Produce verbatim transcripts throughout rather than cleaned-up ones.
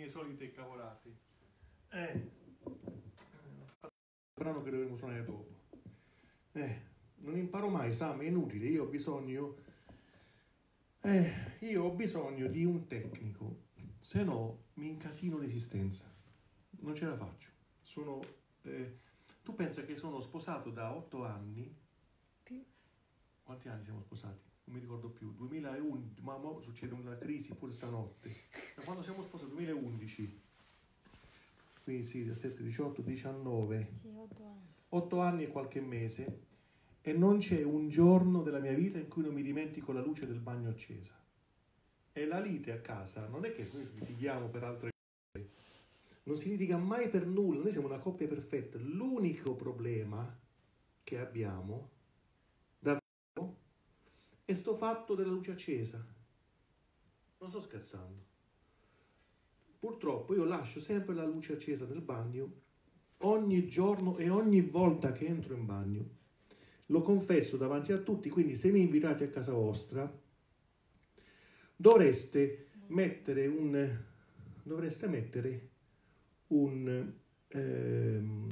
mie solite cavolate. Eh, il brano che dovremo suonare dopo. Eh, non imparo mai, Sam, è inutile, io ho bisogno... Eh, io ho bisogno di un tecnico, se no mi incasino l'esistenza. Non ce la faccio. Sono... Eh, tu pensa che sono sposato da otto anni? Sì. Quanti anni siamo sposati? Non mi ricordo più. duemilaundici, ma mo succede una crisi pure stanotte. Da quando siamo sposati? duemilaundici. Quindi sì, diciassette, diciotto, diciannove. Sì, otto anni. otto anni e qualche mese. E non c'è un giorno della mia vita in cui non mi dimentico la luce del bagno accesa. E la lite a casa non è che noi litighiamo per altre cose, non si litiga mai per nulla, noi siamo una coppia perfetta. L'unico problema che abbiamo davvero è sto fatto della luce accesa. Non sto scherzando. Purtroppo io lascio sempre la luce accesa nel bagno ogni giorno e ogni volta che entro in bagno. Lo confesso davanti a tutti, quindi se mi invitate a casa vostra dovreste mettere un dovreste mettere un, ehm,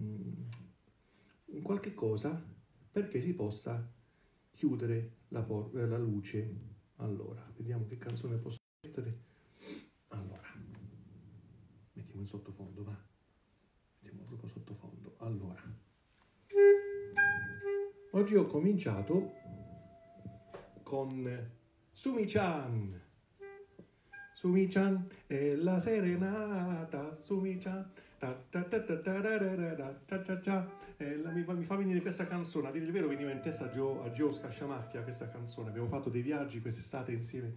un qualche cosa perché si possa chiudere la, la luce. Allora, vediamo che canzone posso mettere. Allora, mettiamo in sottofondo, va. Mettiamo proprio sottofondo. Allora. Oggi ho cominciato con Sumi-chan. Sumi-chan è la serenata. Sumi-chan mi fa venire questa canzone. A dire il vero veniva in testa a Gio Scasciamacchia questa canzone. Abbiamo fatto dei viaggi quest'estate insieme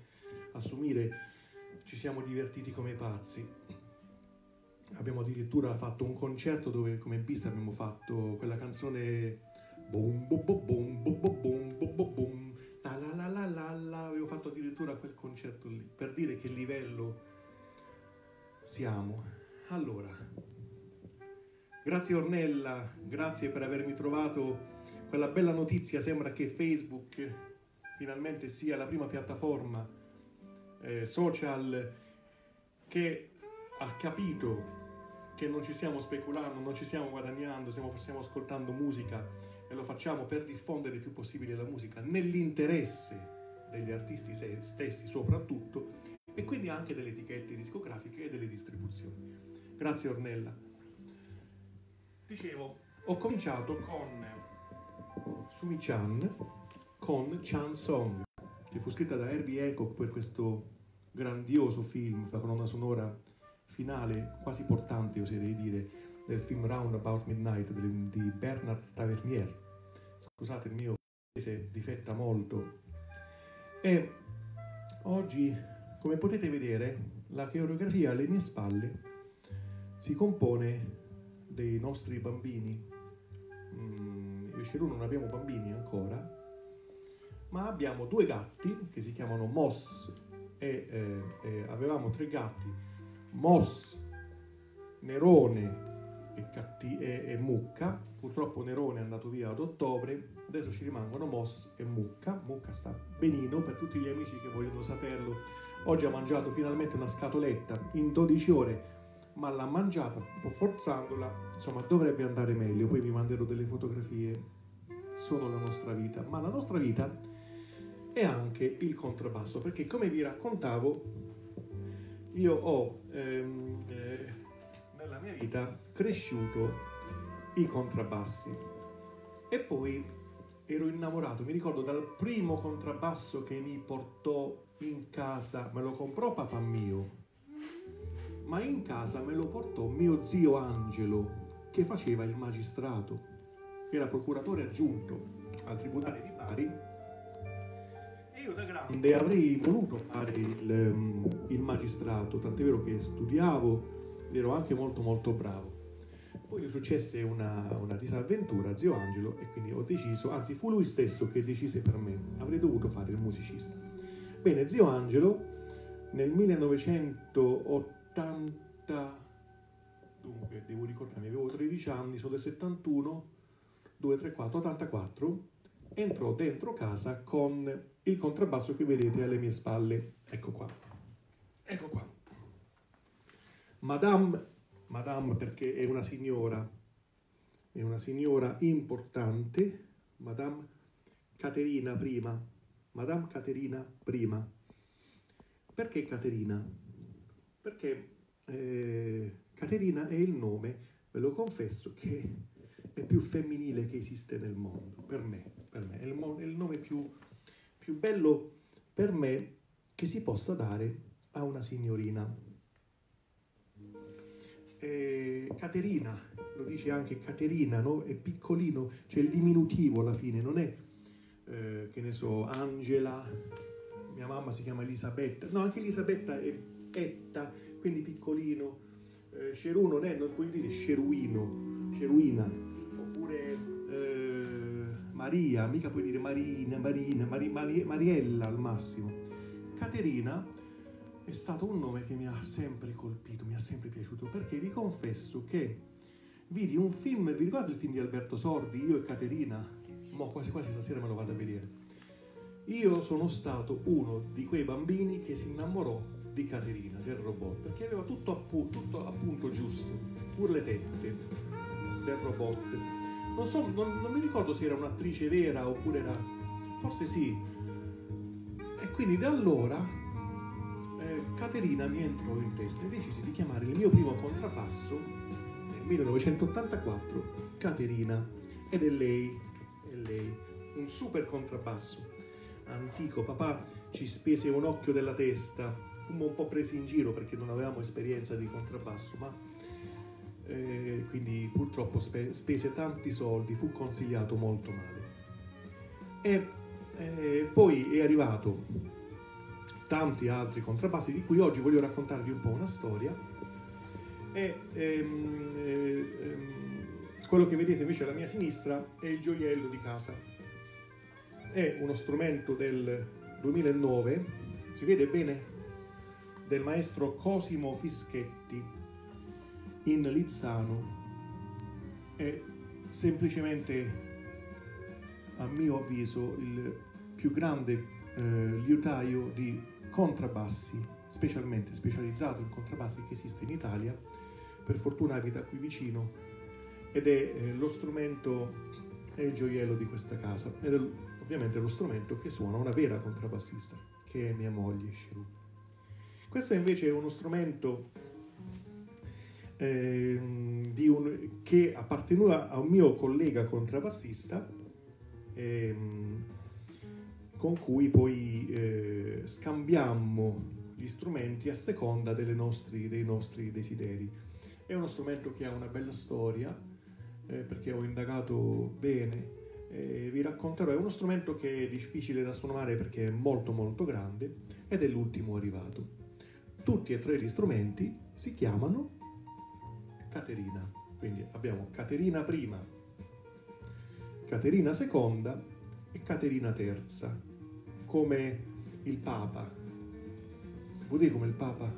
a Sumire. Ci siamo divertiti come pazzi. Abbiamo addirittura fatto un concerto dove come pista abbiamo fatto quella canzone... Boom, boom, boom, boom, boom, boom, boom, boom, la la la la la la. Avevo fatto addirittura quel concerto lì, per dire che livello siamo. Allora, grazie Ornella, grazie per avermi trovato quella bella notizia. Sembra che Facebook finalmente sia la prima piattaforma eh, social che ha capito che non ci stiamo speculando, non ci stiamo guadagnando, stiamo, stiamo ascoltando musica. E lo facciamo per diffondere il più possibile la musica nell'interesse degli artisti stessi soprattutto, e quindi anche delle etichette discografiche e delle distribuzioni. Grazie Ornella. Dicevo, ho cominciato con Sumi-chan, con Chan Song, che fu scritta da Herbie Eco per questo grandioso film, la colonna sonora finale, quasi portante oserei dire, del film Round About Midnight di Bernard Tavernier. Scusate il mio francese, difetta molto. E oggi, come potete vedere, la coreografia alle mie spalle si compone dei nostri bambini. Io e Sherub non abbiamo bambini ancora, ma abbiamo due gatti che si chiamano Moss e, eh, e avevamo tre gatti, Moss, Nerone E, e, e Mucca. Purtroppo Nerone è andato via ad ottobre, adesso ci rimangono Moss e Mucca. Mucca sta benino, per tutti gli amici che vogliono saperlo. Oggi ha mangiato finalmente una scatoletta in dodici ore, ma l'ha mangiata un po' forzandola, insomma dovrebbe andare meglio. Poi vi manderò delle fotografie. Sono la nostra vita, ma la nostra vita è anche il contrabbasso, perché come vi raccontavo io ho ehm, eh, nella mia vita cresciuto i contrabbassi e poi ero innamorato. Mi ricordo dal primo contrabbasso che mi portò in casa, me lo comprò papà mio, ma in casa me lo portò mio zio Angelo, che faceva il magistrato, era procuratore aggiunto al tribunale di Bari, e io da grande avrei voluto fare il, il magistrato, tant'è vero che studiavo, ero anche molto molto bravo. Poi successe una, una disavventura a zio Angelo e quindi ho deciso, anzi fu lui stesso che decise per me, avrei dovuto fare il musicista. Bene, zio Angelo nel millenovecentottanta, dunque devo ricordarmi, avevo tredici anni, sono del settantuno, due, tre, quattro, ottantaquattro, entrò dentro casa con il contrabbasso che vedete alle mie spalle. Ecco qua, ecco qua. Madame, Madame perché è una signora, è una signora importante, Madame Caterina prima, Madame Caterina prima. Perché Caterina? Perché eh, Caterina è il nome, ve lo confesso, che è più femminile che esiste nel mondo, per me, per me. È, il mo è il nome più, più bello per me che si possa dare a una signorina. Eh, Caterina, lo dice anche Caterina, no? È piccolino, c'è cioè il diminutivo alla fine, non è eh, che ne so, Angela, mia mamma si chiama Elisabetta, no, anche Elisabetta è etta, quindi piccolino. eh, Sherù non è, non puoi dire Sheruino, Sheruina, oppure eh, Maria, mica puoi dire Marina, Marina, Mari, Mari, Mariella al massimo. Caterina è stato un nome che mi ha sempre colpito, mi ha sempre piaciuto, perché vi confesso che vidi un film, vi ricordate il film di Alberto Sordi, Io e Caterina? Mo quasi quasi stasera me lo vado a vedere. Io sono stato uno di quei bambini che si innamorò di Caterina, del robot, perché aveva tutto, appu tutto appunto giusto, pur le tette del robot. Non so, non, non mi ricordo se era un'attrice vera oppure era... forse sì. E quindi da allora... Caterina mi entrò in testa e decisi di chiamare il mio primo contrappasso nel millenovecentottantaquattro Caterina, ed è lei, è lei, un super contrappasso antico. Papà ci spese un occhio della testa, fummo un po' presi in giro perché non avevamo esperienza di contrappasso, ma eh, quindi purtroppo spe spese tanti soldi, fu consigliato molto male. E eh, poi è arrivato tanti altri contrabbassi, di cui oggi voglio raccontarvi un po' una storia. E ehm, ehm, quello che vedete invece alla mia sinistra è il gioiello di casa. È uno strumento del duemilanove, si vede bene, del maestro Cosimo Fischetti in Lizzano. È semplicemente, a mio avviso, il più grande eh, liutaio di contrabbassi, specialmente specializzato in contrabbassi, che esiste in Italia. Per fortuna abita qui vicino ed è eh, lo strumento, è il gioiello di questa casa, ed è ovviamente lo strumento che suona una vera contrabbassista, che è mia moglie Sherub. Questo invece è uno strumento eh, di un, che apparteneva a un mio collega contrabbassista eh, con cui poi eh, scambiammo gli strumenti a seconda delle nostri, dei nostri desideri. È uno strumento che ha una bella storia, eh, perché ho indagato bene, eh, vi racconterò. È uno strumento che è difficile da suonare perché è molto molto grande, ed è l'ultimo arrivato. Tutti e tre gli strumenti si chiamano Caterina, quindi abbiamo Caterina prima, Caterina seconda e Caterina terza. Come il Papa, vuol dire come il Papa,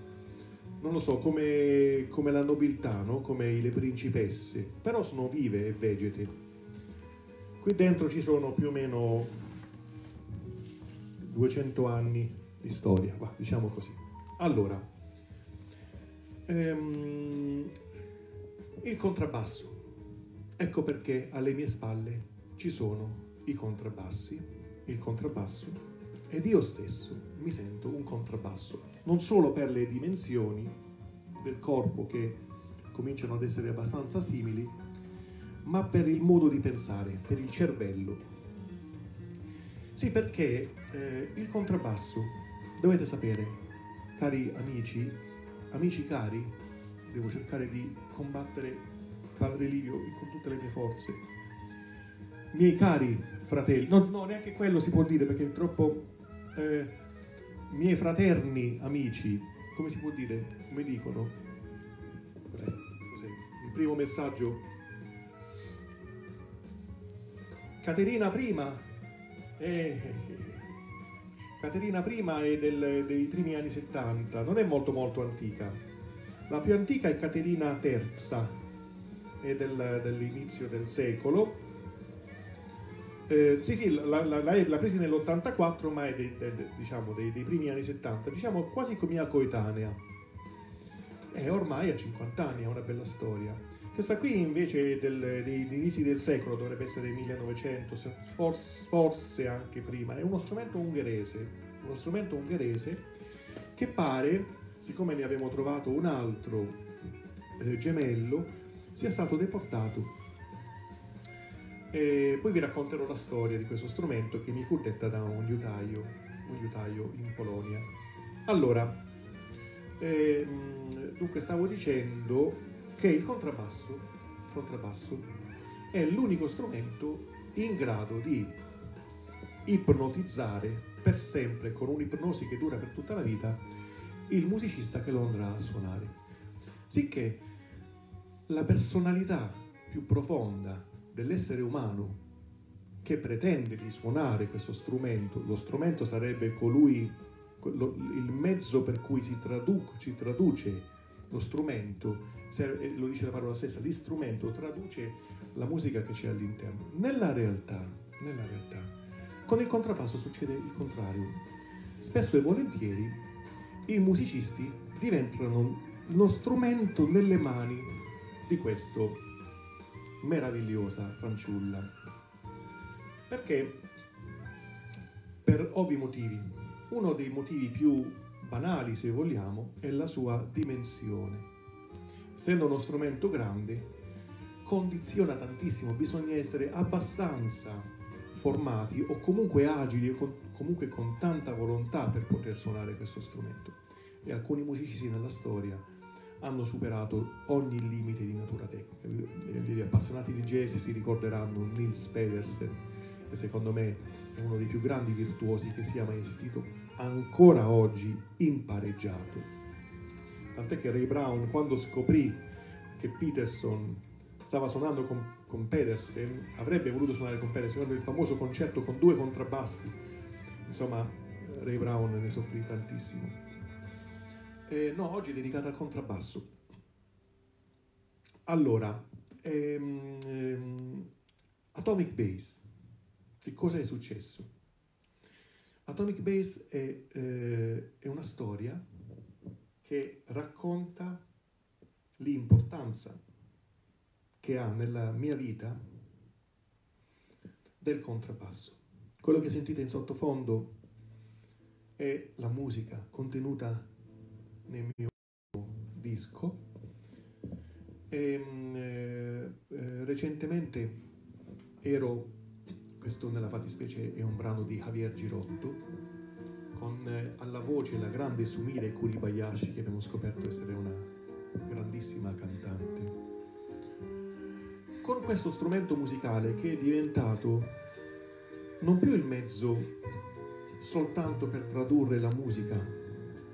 non lo so, come, come la nobiltà, no? Come le principesse, però sono vive e vegete. Qui dentro ci sono più o meno duecento anni di storia, va, diciamo così. Allora, ehm, il contrabbasso, ecco perché alle mie spalle ci sono i contrabbassi, il contrabbasso. Ed io stesso mi sento un contrabbasso, non solo per le dimensioni del corpo che cominciano ad essere abbastanza simili, ma per il modo di pensare, per il cervello. Sì, perché eh, il contrabbasso, dovete sapere, cari amici, amici cari, devo cercare di combattere Padre Livio con tutte le mie forze, miei cari fratelli, no, no, neanche quello si può dire perché è troppo... Eh, miei fraterni amici, come si può dire, come dicono, cos'è? Cos'è? Il primo messaggio, Caterina prima eh, Caterina prima è del, dei primi anni settanta, non è molto molto antica. La più antica è Caterina terza, è del, dell'inizio del secolo. Eh, sì, sì, la, la, la, la presi nell'ottantaquattro, ma è dei, dei, diciamo, dei, dei primi anni settanta, diciamo quasi mia coetanea. è ormai a cinquanta anni, è una bella storia. Questa qui invece del, dei, degli inizi del secolo, dovrebbe essere del millenovecento, forse, forse anche prima, è uno strumento ungherese, uno strumento ungherese che pare, siccome ne abbiamo trovato un altro eh, gemello, sia stato deportato. E poi vi racconterò la storia di questo strumento che mi fu detta da un liutaio, un liutaio in Polonia. Allora, eh, dunque stavo dicendo che il contrabbasso, contrabbasso è l'unico strumento in grado di ipnotizzare per sempre, con un'ipnosi che dura per tutta la vita, il musicista che lo andrà a suonare. Sicché la personalità più profonda dell'essere umano che pretende di suonare questo strumento, lo strumento sarebbe colui, lo, il mezzo per cui si traduc, ci traduce lo strumento, lo dice la parola stessa, l'istrumento traduce la musica che c'è all'interno. Nella realtà, nella realtà, con il contrappasso succede il contrario. Spesso e volentieri i musicisti diventano lo strumento nelle mani di questo meravigliosa fanciulla, perché per ovvi motivi. Uno dei motivi più banali, se vogliamo, è la sua dimensione. Essendo uno strumento grande, condiziona tantissimo, bisogna essere abbastanza formati o comunque agili o con, comunque con tanta volontà per poter suonare questo strumento, e alcuni musicisti nella storia hanno superato ogni limite di natura tecnica. Gli appassionati di jazz si ricorderanno Niels Pedersen, che secondo me è uno dei più grandi virtuosi che sia mai esistito, ancora oggi impareggiato. Tant'è che Ray Brown, quando scoprì che Peterson stava suonando con, con Pedersen, avrebbe voluto suonare con Pedersen, il famoso concerto con due contrabbassi. Insomma, Ray Brown ne soffrì tantissimo. Eh, no, oggi è dedicata al contrabbasso. Allora, ehm, ehm, Atomic Bass, che cosa è successo? Atomic Bass è, eh, è una storia che racconta l'importanza che ha nella mia vita del contrabbasso. Quello che sentite in sottofondo è la musica contenuta nel mio disco. E, eh, recentemente ero, questo nella fattispecie è un brano di Javier Girotto, con eh, alla voce la grande Sumire Kuribayashi, che abbiamo scoperto essere una grandissima cantante, con questo strumento musicale che è diventato non più il mezzo soltanto per tradurre la musica,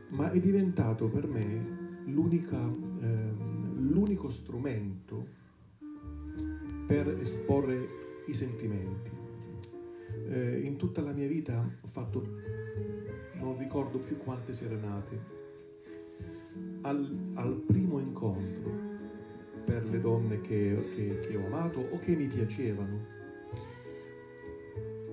ma è diventato per me l'unica, eh, l'unico strumento per esporre i sentimenti. Eh, in tutta la mia vita ho fatto, non ricordo più quante serenate. Al, al primo incontro per le donne che, che, che ho amato o che mi piacevano,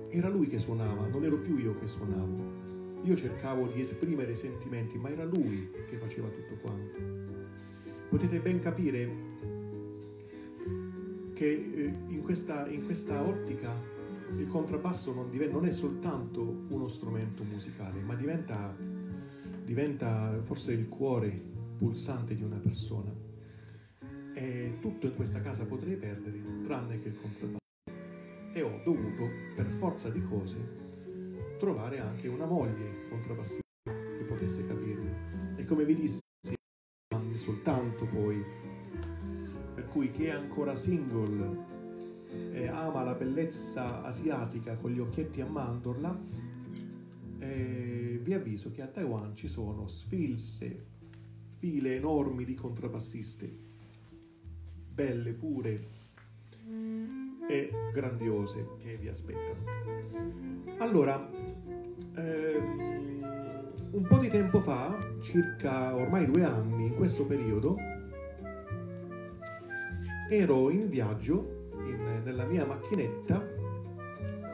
era lui che suonava, non ero più io che suonavo. Io cercavo di esprimere i sentimenti, ma era lui che faceva tutto quanto. Potete ben capire che in questa, in questa ottica il contrabbasso non, diventa, non è soltanto uno strumento musicale, ma diventa, diventa forse il cuore pulsante di una persona. E tutto in questa casa potrei perdere, tranne che il contrabbasso. E ho dovuto, per forza di cose, trovare anche una moglie contrabbassista che potesse capirmi, e come vi dissi anni soltanto poi, per cui chi è ancora single e ama la bellezza asiatica con gli occhietti a mandorla, eh, vi avviso che a Taiwan ci sono sfilze, file enormi di contrabbassiste belle, pure e grandiose, che vi aspettano. Allora, ehm, un po' di tempo fa, circa ormai due anni, in questo periodo, ero in viaggio in, nella mia macchinetta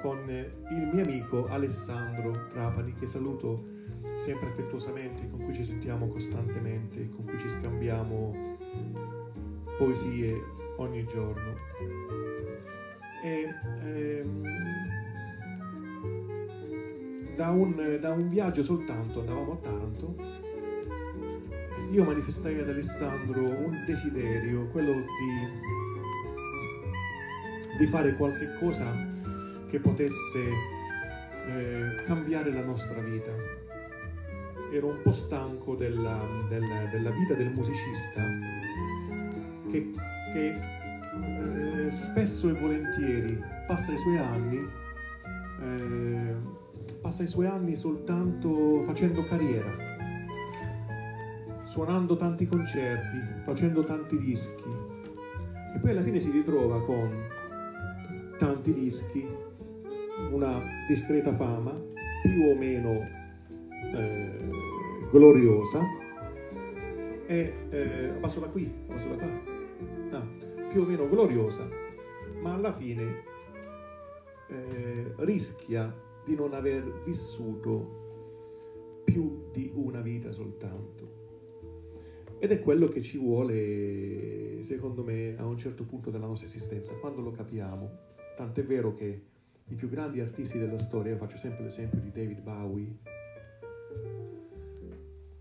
con il mio amico Alessandro Trapani, che saluto sempre affettuosamente, con cui ci sentiamo costantemente, con cui ci scambiamo scriviamo poesie ogni giorno. E, ehm, da, un, da un viaggio soltanto, andavamo a Taranto, io manifestai ad Alessandro un desiderio, quello di, di fare qualche cosa che potesse Eh, cambiare la nostra vita. Ero un po' stanco della, della, della vita del musicista che, che eh, spesso e volentieri passa i suoi anni eh, passa i suoi anni soltanto facendo carriera, suonando tanti concerti, facendo tanti dischi, e poi alla fine si ritrova con tanti dischi, una discreta fama più o meno eh, gloriosa, e eh, passo da qui, passo da qua, ah, più o meno gloriosa, ma alla fine eh, rischia di non aver vissuto più di una vita soltanto. Ed è quello che ci vuole, secondo me, a un certo punto della nostra esistenza, quando lo capiamo. Tant'è vero che i più grandi artisti della storia, io faccio sempre l'esempio di David Bowie,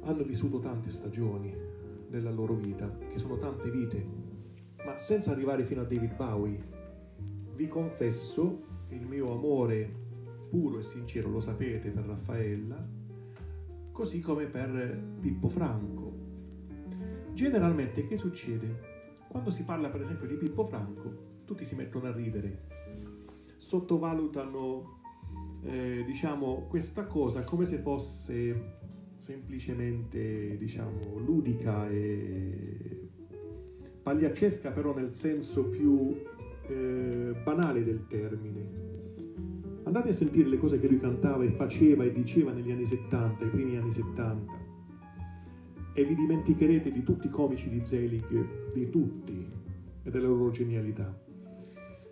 hanno vissuto tante stagioni della loro vita, che sono tante vite, ma senza arrivare fino a David Bowie. Vi confesso il mio amore puro e sincero, lo sapete, per Raffaella, così come per Pippo Franco. Generalmente che succede? Quando si parla per esempio di Pippo Franco, tutti si mettono a ridere, sottovalutano eh, diciamo questa cosa come se fosse semplicemente, diciamo, ludica e pagliaccesca, però nel senso più eh, banale del termine. Andate a sentire le cose che lui cantava e faceva e diceva negli anni settanta, i primi anni settanta, e vi dimenticherete di tutti i comici di Zelig, di tutti, e della loro genialità.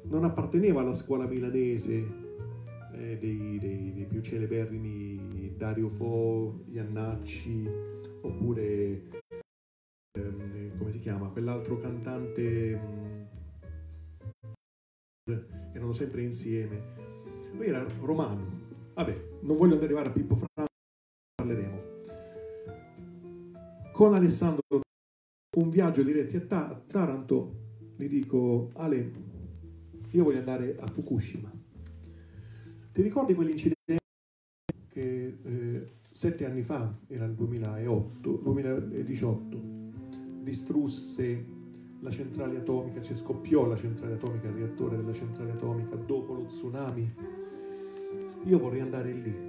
Non apparteneva alla scuola milanese eh, dei, dei, dei più celeberrimi Dario Fo, Iannacci, oppure ehm, come si chiama quell'altro cantante ehm, erano sempre insieme. Lui era romano. Vabbè, non voglio arrivare a Pippo Franco, parleremo con Alessandro. Un viaggio diretti a Ta- Taranto, gli dico: Ale, io voglio andare a Fukushima. Ti ricordi quell'incidente che eh, sette anni fa, era il duemilaotto, duemiladiciotto, distrusse la centrale atomica, cioè scoppiò la centrale atomica, il reattore della centrale atomica dopo lo tsunami? Io vorrei andare lì.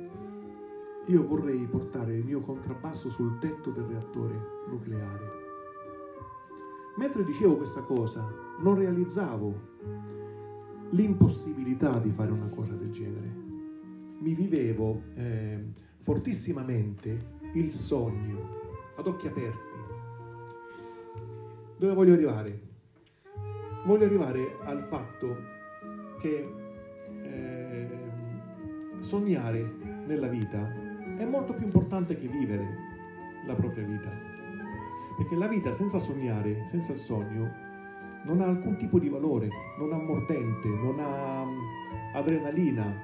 Io vorrei portare il mio contrabbasso sul tetto del reattore nucleare. Mentre dicevo questa cosa, non realizzavo l'impossibilità di fare una cosa del genere. Mi vivevo eh, fortissimamente il sogno, ad occhi aperti. Dove voglio arrivare? Voglio arrivare al fatto che eh, sognare nella vita è molto più importante che vivere la propria vita, perché la vita senza sognare, senza il sogno, non ha alcun tipo di valore, non ha mordente, non ha adrenalina,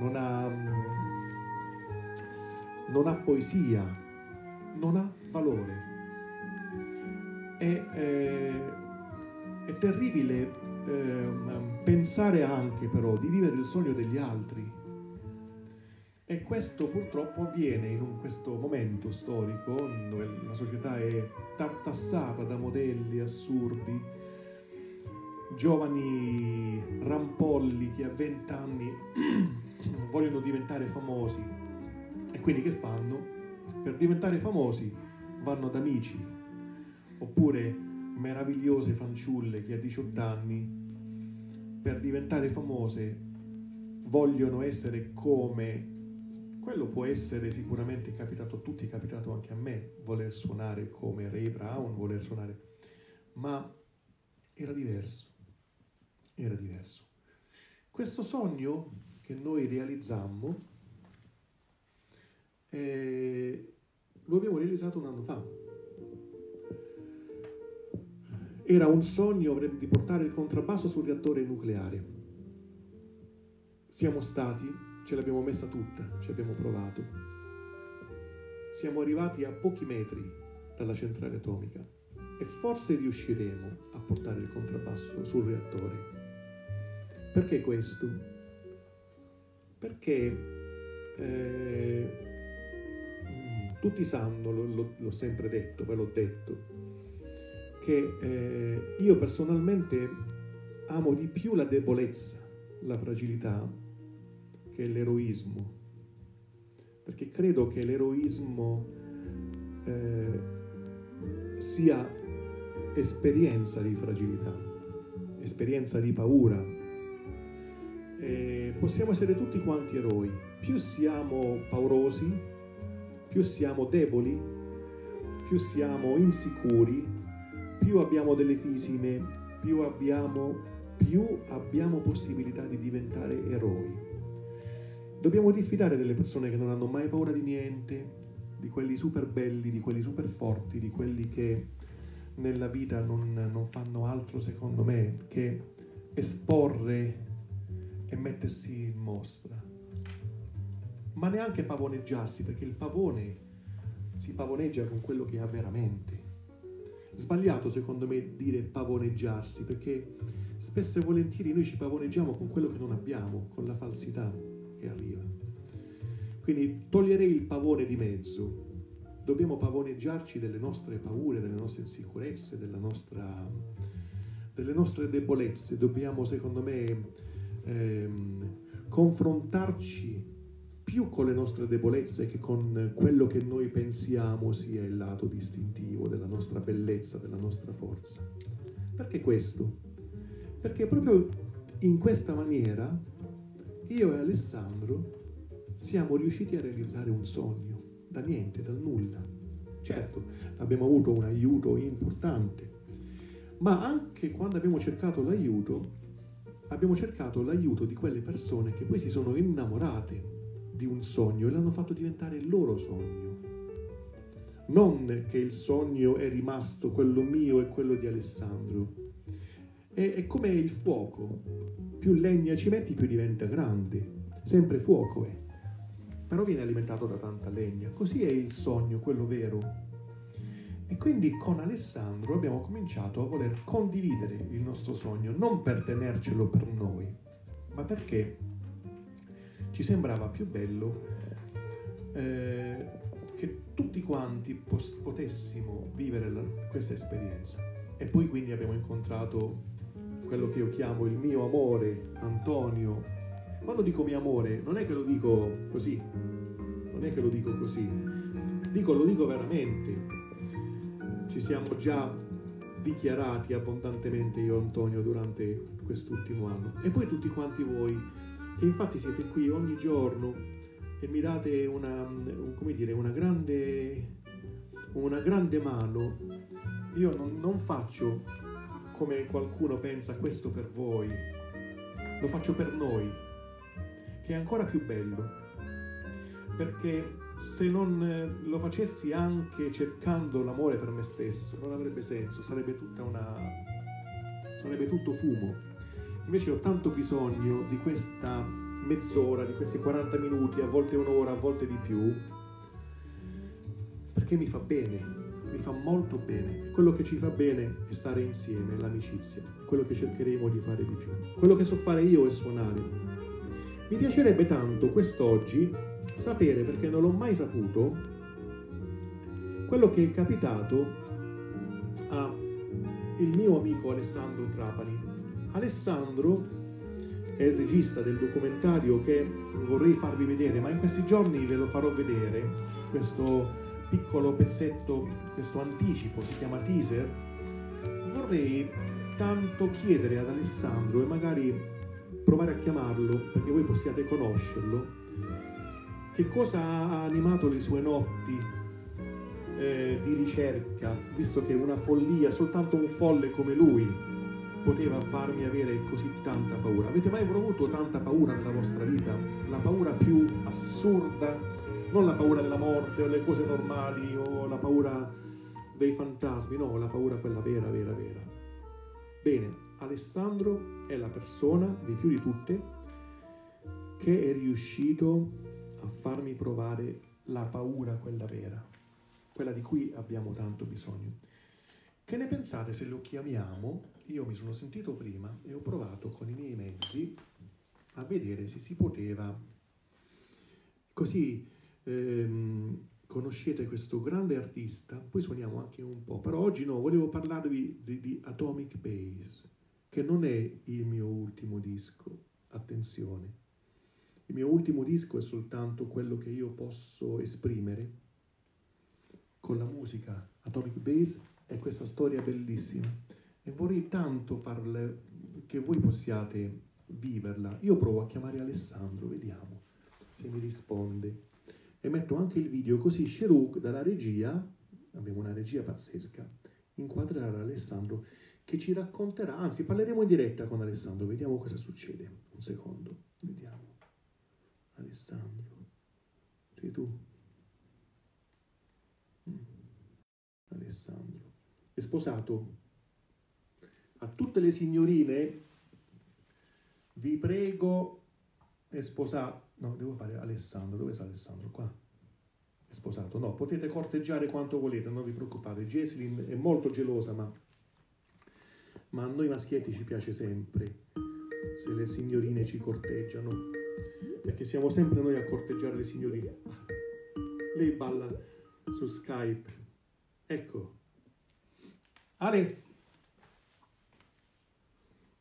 non ha, non ha poesia, non ha valore. È, è, è terribile eh, pensare anche però di vivere il sogno degli altri, e questo purtroppo avviene in un, questo momento storico dove la società è tartassata da modelli assurdi, giovani rampolli che a vent'anni vogliono diventare famosi, e quindi che fanno? Per diventare famosi vanno ad amici, oppure meravigliose fanciulle che a diciotto anni per diventare famose vogliono essere come quello. Può essere sicuramente capitato a tutti, è capitato anche a me, voler suonare come Ray Brown, voler suonare, ma era diverso. Era diverso. Questo sogno che noi realizzammo eh, lo abbiamo realizzato un anno fa. Era un sogno di portare il contrabbasso sul reattore nucleare. Siamo stati, ce l'abbiamo messa tutta, ci abbiamo provato. Siamo arrivati a pochi metri dalla centrale atomica e forse riusciremo a portare il contrabbasso sul reattore. Perché questo? Perché eh, tutti sanno, l'ho sempre detto, ve l'ho detto, che eh, io personalmente amo di più la debolezza, la fragilità, che l'eroismo, perché credo che l'eroismo eh, sia esperienza di fragilità, esperienza di paura. Eh, possiamo essere tutti quanti eroi, più siamo paurosi, più siamo deboli, più siamo insicuri, più abbiamo delle fisime, più abbiamo, più abbiamo possibilità di diventare eroi. Dobbiamo diffidare delle persone che non hanno mai paura di niente, di quelli super belli, di quelli super forti, di quelli che nella vita non, non fanno altro, secondo me, che esporre e mettersi in mostra. Ma neanche pavoneggiarsi, perché il pavone si pavoneggia con quello che ha veramente. Sbagliato secondo me dire pavoneggiarsi, perché spesso e volentieri noi ci pavoneggiamo con quello che non abbiamo, con la falsità che arriva. Quindi toglierei il pavone di mezzo. Dobbiamo pavoneggiarci delle nostre paure, delle nostre insicurezze, della nostra, delle nostre debolezze. Dobbiamo secondo me ehm, confrontarci più con le nostre debolezze che con quello che noi pensiamo sia il lato distintivo della nostra bellezza, della nostra forza. Perché questo? Perché proprio in questa maniera io e Alessandro siamo riusciti a realizzare un sogno, da niente, dal nulla. Certo, abbiamo avuto un aiuto importante, ma anche quando abbiamo cercato l'aiuto, abbiamo cercato l'aiuto di quelle persone che poi si sono innamorate di un sogno e l'hanno fatto diventare il loro sogno. Non che il sogno è rimasto quello mio e quello di Alessandro. È, è come il fuoco: più legna ci metti più diventa grande, sempre fuoco è, però viene alimentato da tanta legna. Così è il sogno, quello vero. E quindi con Alessandro abbiamo cominciato a voler condividere il nostro sogno, non per tenercelo per noi, ma perché ci sembrava più bello eh, che tutti quanti potessimo vivere la, questa esperienza. E poi quindi abbiamo incontrato quello che io chiamo il mio amore, Antonio. Quando dico mio amore non è che lo dico così, non è che lo dico così, dico, lo dico veramente. Ci siamo già dichiarati abbondantemente io e Antonio durante quest'ultimo anno, e poi tutti quanti voi, che infatti siete qui ogni giorno e mi date una, come dire, una grande, una grande mano. Io non, non faccio come qualcuno pensa questo per voi, lo faccio per noi, che è ancora più bello, perché se non lo facessi anche cercando l'amore per me stesso non avrebbe senso, sarebbe tutta una, sarebbe tutto fumo. Invece ho tanto bisogno di questa mezz'ora, di questi quaranta minuti, a volte un'ora, a volte di più, perché mi fa bene, mi fa molto bene. Quello che ci fa bene è stare insieme, l'amicizia, quello che cercheremo di fare di più. Quello che so fare io è suonare. Mi piacerebbe tanto quest'oggi sapere, perché non l'ho mai saputo, quello che è capitato a il mio amico Alessandro Trapani. Alessandro è il regista del documentario che vorrei farvi vedere, ma in questi giorni ve lo farò vedere, questo piccolo pezzetto, questo anticipo, si chiama teaser. Vorrei tanto chiedere ad Alessandro e magari provare a chiamarlo perché voi possiate conoscerlo, che cosa ha animato le sue notti eh, di ricerca, visto che una follia, soltanto un folle come lui poteva farmi avere così tanta paura. Avete mai provato tanta paura nella vostra vita? La paura più assurda, non la paura della morte o le cose normali o la paura dei fantasmi, no, la paura quella vera, vera, vera. Bene, Alessandro è la persona di più di tutte che è riuscito a farmi provare la paura, quella vera, quella di cui abbiamo tanto bisogno. Che ne pensate se lo chiamiamo? Io mi sono sentito prima e ho provato con i miei mezzi a vedere se si poteva. Così ehm, conoscete questo grande artista, poi suoniamo anche un po'. Però oggi no, volevo parlarvi di, di Atomic Bass, che non è il mio ultimo disco, attenzione. Il mio ultimo disco è soltanto quello che io posso esprimere con la musica. Atomic Bass è questa storia bellissima e vorrei tanto farle, che voi possiate viverla. Io provo a chiamare Alessandro, vediamo se mi risponde. E metto anche il video, così Sherub dalla regia, abbiamo una regia pazzesca, inquadrerà Alessandro che ci racconterà, anzi parleremo in diretta con Alessandro, vediamo cosa succede. Un secondo, vediamo. Alessandro, sei tu? Mm. Alessandro è sposato. A tutte le signorine vi prego, è sposato. No, devo fare Alessandro. Dove sta Alessandro? Qua è sposato. No, potete corteggiare quanto volete, non vi preoccupate. Jesslyn è molto gelosa, ma, ma a noi maschietti ci piace sempre se le signorine ci corteggiano, perché siamo sempre noi a corteggiare le signorine. Lei balla su Skype. Ecco. Ale,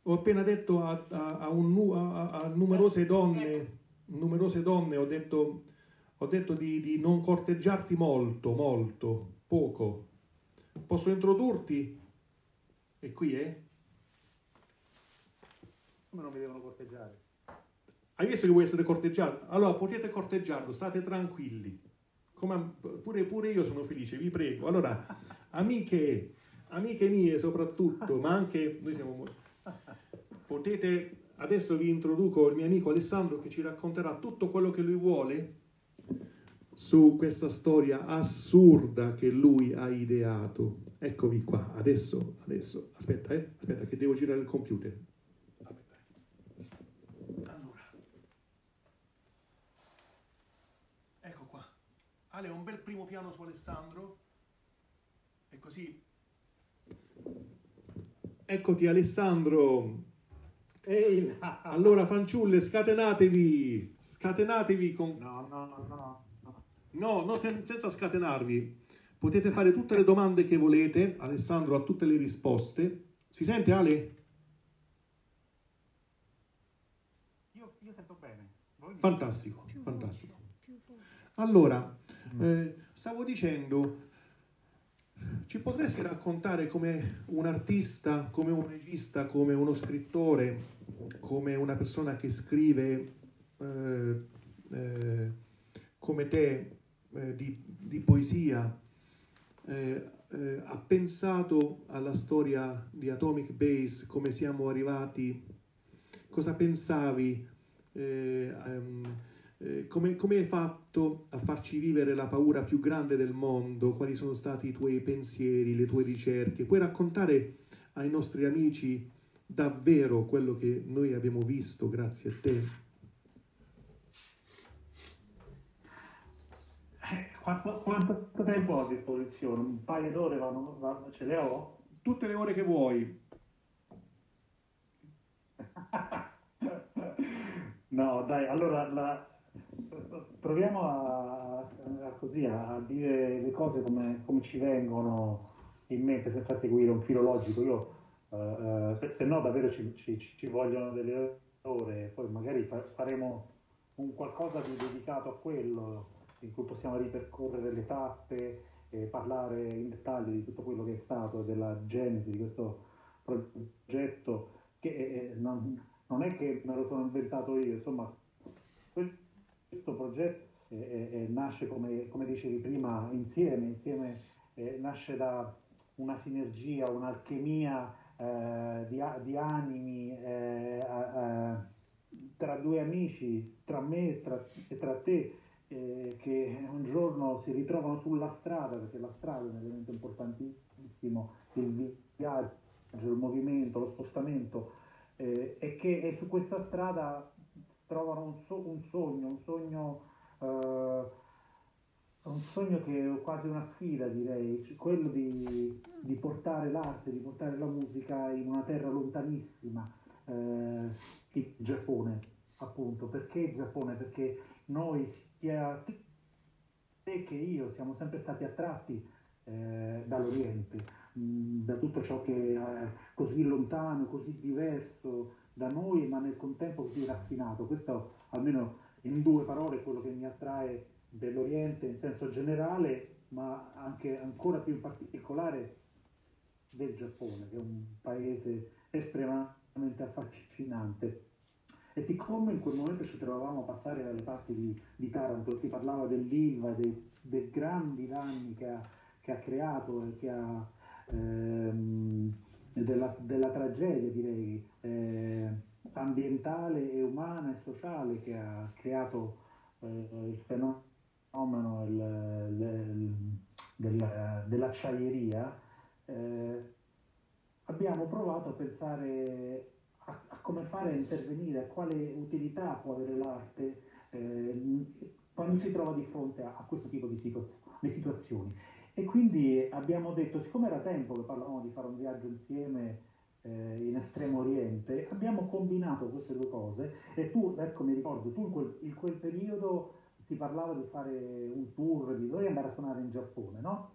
ho appena detto a, a, a, un, a, a numerose donne, numerose donne, ho detto, ho detto di, di non corteggiarti molto, molto, poco. Posso introdurti? E qui, eh? Come non mi devono corteggiare? Hai visto che voi essere corteggiati? Allora potete corteggiarlo, state tranquilli. Come, pure, pure io sono felice, vi prego. Allora, amiche, amiche mie soprattutto, ma anche noi siamo... Potete, adesso vi introduco il mio amico Alessandro che ci racconterà tutto quello che lui vuole su questa storia assurda che lui ha ideato. Eccovi qua, adesso, adesso, aspetta eh, aspetta che devo girare il computer. Ale, un bel primo piano su Alessandro, e così. Eccoti Alessandro. Ehi, allora fanciulle, scatenatevi, scatenatevi con... No, no, no, no. No, no, sen- senza scatenarvi. Potete fare tutte le domande che volete, Alessandro ha tutte le risposte. Si sente Ale? Io, io sento bene. Voi... Fantastico, fantastico. Allora... Eh, stavo dicendo, ci potresti raccontare come un artista, come un regista, come uno scrittore, come una persona che scrive eh, eh, come te eh, di, di poesia eh, eh, ha pensato alla storia di Atomic Bass, come siamo arrivati, cosa pensavi eh, um, Eh, come, come hai fatto a farci vivere la paura più grande del mondo? Quali sono stati i tuoi pensieri, le tue ricerche? Puoi raccontare ai nostri amici davvero quello che noi abbiamo visto grazie a te? Eh, quanto, quanto tempo ho a disposizione? Un paio d'ore vanno, vanno, ce le ho? Tutte le ore che vuoi. No, dai, allora la... proviamo a, a, così, a dire le cose come, come ci vengono in mente, senza seguire un filo logico. Io, eh, se, se no davvero ci, ci, ci vogliono delle ore, poi magari fa, faremo un qualcosa di dedicato a quello in cui possiamo ripercorrere le tappe e parlare in dettaglio di tutto quello che è stato, della genesi di questo progetto, che eh, non, non è che me lo sono inventato io, insomma. Questo progetto eh, eh, nasce, come, come dicevi prima, insieme, insieme eh, nasce da una sinergia, un'alchimia eh, di, di animi eh, eh, tra due amici, tra me e tra, e tra te, eh, che un giorno si ritrovano sulla strada, perché la strada è un elemento importantissimo, il viaggio, il movimento, lo spostamento, eh, e che e su questa strada trovano un, so, un sogno, un sogno, eh, un sogno che è quasi una sfida, direi, cioè quello di, di portare l'arte, di portare la musica in una terra lontanissima, eh, il Giappone, appunto. Perché il Giappone? Perché noi, sia te che io, siamo sempre stati attratti eh, dall'Oriente, mh, da tutto ciò che è così lontano, così diverso da noi, ma nel contempo così raffinato. Questo, almeno in due parole, è quello che mi attrae dell'Oriente in senso generale, ma anche ancora più in particolare del Giappone, che è un paese estremamente affascinante. E siccome in quel momento ci trovavamo a passare dalle parti di, di Taranto, si parlava dell'Ilva, dei, dei grandi danni che ha, che ha creato, e che ha... Ehm, Della, della tragedia, direi, eh, ambientale e umana e sociale che ha creato eh, il fenomeno il, del, del, dell'acciaieria, eh, abbiamo provato a pensare a, a come fare a intervenire, a quale utilità può avere l'arte eh, quando si trova di fronte a, a questo tipo di situaz- di situazioni. E quindi abbiamo detto, siccome era tempo che parlavamo di fare un viaggio insieme eh, in Estremo Oriente, abbiamo combinato queste due cose. E tu, ecco, mi ricordo, tu in quel, in quel periodo si parlava di fare un tour, di dovevi andare a suonare in Giappone, no?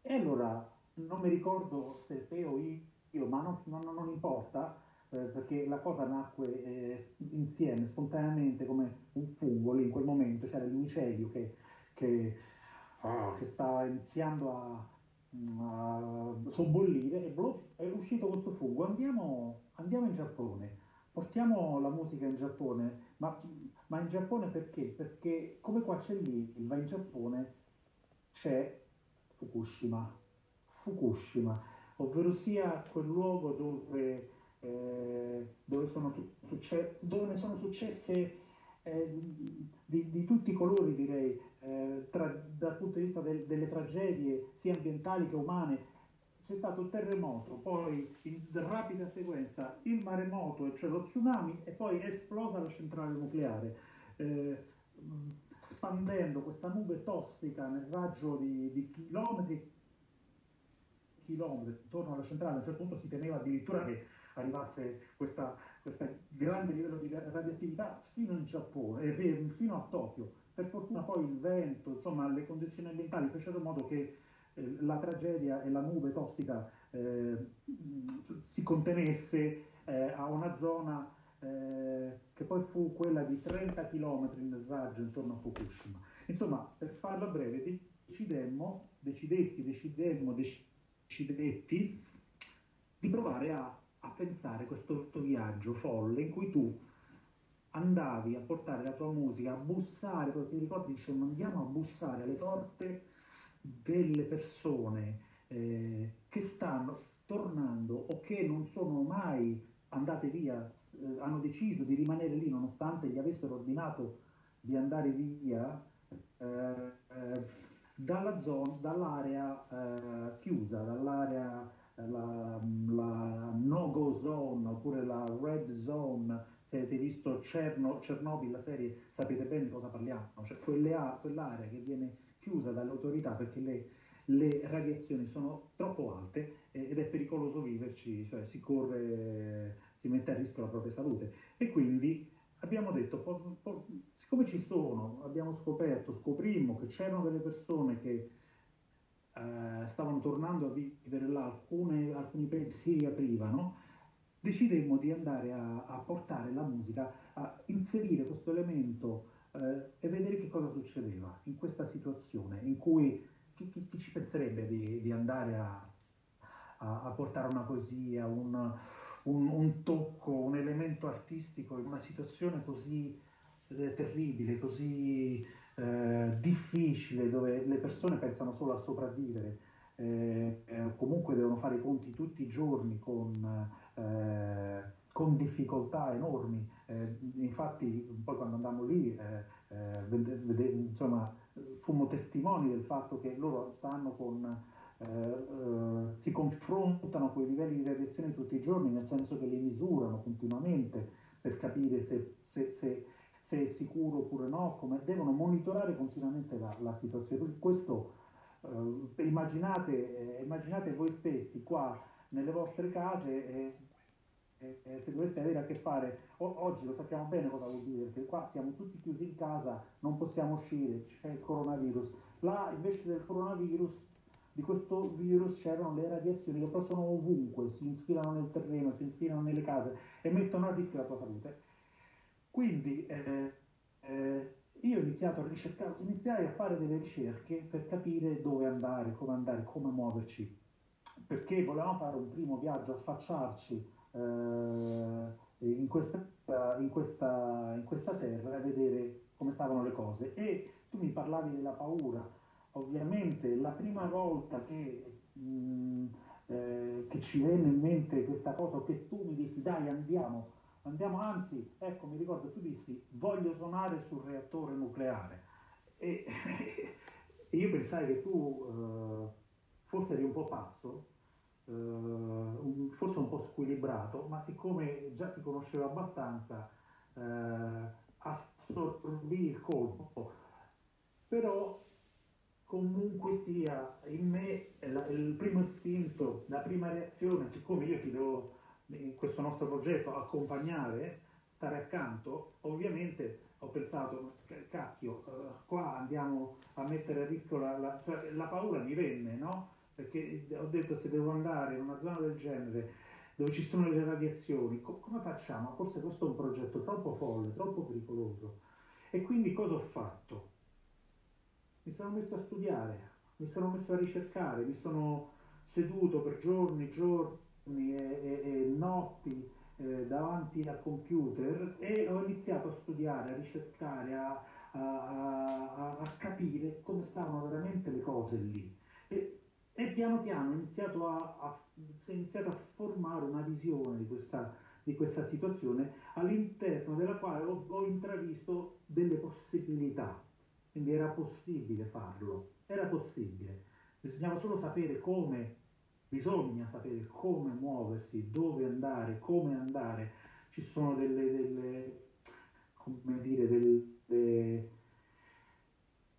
E allora, non mi ricordo se te o io, ma non, non, non importa, eh, perché la cosa nacque eh, insieme, spontaneamente, come un fungo. Lì in quel momento c'era il micelio che... che Ah, che stava iniziando a, a sobbollire, e è uscito questo fungo. Andiamo, andiamo in Giappone, portiamo la musica in Giappone, ma, ma in Giappone perché? Perché come qua c'è lì, va in Giappone, c'è Fukushima, Fukushima, ovvero sia quel luogo dove, eh, dove, sono, succe, dove sono successe eh, di, di tutti i colori, direi. Eh, tra, dal punto di vista del, delle tragedie sia ambientali che umane, c'è stato il terremoto, poi in rapida sequenza il maremoto, cioè lo tsunami, e poi esplosa la centrale nucleare, eh, spandendo questa nube tossica nel raggio di, di chilometri chilometri intorno alla centrale. A un certo punto si temeva addirittura che arrivasse questa, questa grande livello di radioattività fino in Giappone, eh, fino a Tokyo. Per fortuna poi il vento, insomma, le condizioni ambientali fecero in modo che eh, la tragedia e la nube tossica eh, si contenesse eh, a una zona eh, che poi fu quella di trenta chilometri nel raggio intorno a Fukushima. Insomma, per farla breve, decidemmo, decidesti, decidemmo, decidetti di provare a, a pensare questo viaggio folle in cui tu andavi a portare la tua musica, a bussare, ti ricordi, dicevano andiamo a bussare alle porte delle persone eh, che stanno tornando o che non sono mai andate via, eh, hanno deciso di rimanere lì nonostante gli avessero ordinato di andare via eh, eh, dalla zona, dall'area eh, chiusa, dall'area la, la no-go zone oppure la red zone. Se avete visto Cerno, Chernobyl, la serie, sapete bene di cosa parliamo, cioè quelle, quell'area che viene chiusa dalle autorità perché le, le radiazioni sono troppo alte ed è pericoloso viverci, cioè si corre, si mette a rischio la propria salute. E quindi abbiamo detto, po, po, siccome ci sono, abbiamo scoperto, scoprimmo che c'erano delle persone che eh, stavano tornando a vivere là, alcune, alcuni paesi si riaprivano, decidemmo di andare a, a portare la musica, a inserire questo elemento eh, e vedere che cosa succedeva in questa situazione in cui chi, chi, chi ci penserebbe di, di andare a, a, a portare una poesia, un, un, un tocco, un elemento artistico in una situazione così eh, terribile, così eh, difficile, dove le persone pensano solo a sopravvivere. Eh, eh, comunque devono fare i conti tutti i giorni con, eh, con difficoltà enormi, eh, infatti poi quando andammo lì eh, eh, vede, vede, insomma, fummo testimoni del fatto che loro stanno con eh, eh, si confrontano con i livelli di radiazione tutti i giorni, nel senso che li misurano continuamente per capire se, se, se, se è sicuro oppure no, come devono monitorare continuamente la, la situazione. Questo eh, immaginate, eh, immaginate voi stessi qua nelle vostre case, eh, eh, eh, se doveste avere a che fare, o, oggi lo sappiamo bene cosa vuol dire, perché qua siamo tutti chiusi in casa, non possiamo uscire, c'è il coronavirus. Là invece del coronavirus, di questo virus, c'erano le radiazioni che però sono ovunque, si infilano nel terreno, si infilano nelle case e mettono a rischio la tua salute. Quindi eh, eh, io ho iniziato a ricercare, iniziai a fare delle ricerche per capire dove andare, come andare, come muoverci, perché volevamo fare un primo viaggio, affacciarci eh, in, questa, in, questa, in questa terra e vedere come stavano le cose. E tu mi parlavi della paura. Ovviamente la prima volta che, mh, eh, che ci venne in mente questa cosa, che tu mi dissi dai andiamo, andiamo, anzi, ecco mi ricordo tu dissi voglio suonare sul reattore nucleare e io pensai che tu eh, fosseri un po' pazzo, eh, un, forse un po' squilibrato, ma siccome già ti conoscevo abbastanza eh, assorbì il colpo, però comunque sia in me la, il primo istinto, la prima reazione, siccome io ti devo in questo nostro progetto accompagnare, stare accanto, ovviamente ho pensato cacchio, eh, qua andiamo a mettere a rischio la, la, cioè, la paura mi venne, no? Perché ho detto se devo andare in una zona del genere dove ci sono le radiazioni, co come facciamo? Forse questo è un progetto troppo folle, troppo pericoloso. E quindi cosa ho fatto? Mi sono messo a studiare, mi sono messo a ricercare, mi sono seduto per giorni, giorni e, e, e notti eh, davanti al computer e ho iniziato a studiare, a ricercare, a, a, a, a capire come stavano veramente le cose lì. E, E piano piano ho iniziato a, a, si è iniziato a formare una visione di questa, di questa situazione, all'interno della quale ho, ho intravisto delle possibilità. Quindi era possibile farlo, era possibile. Bisognava solo sapere come, bisogna sapere come muoversi, dove andare, come andare. Ci sono delle, delle come dire, delle...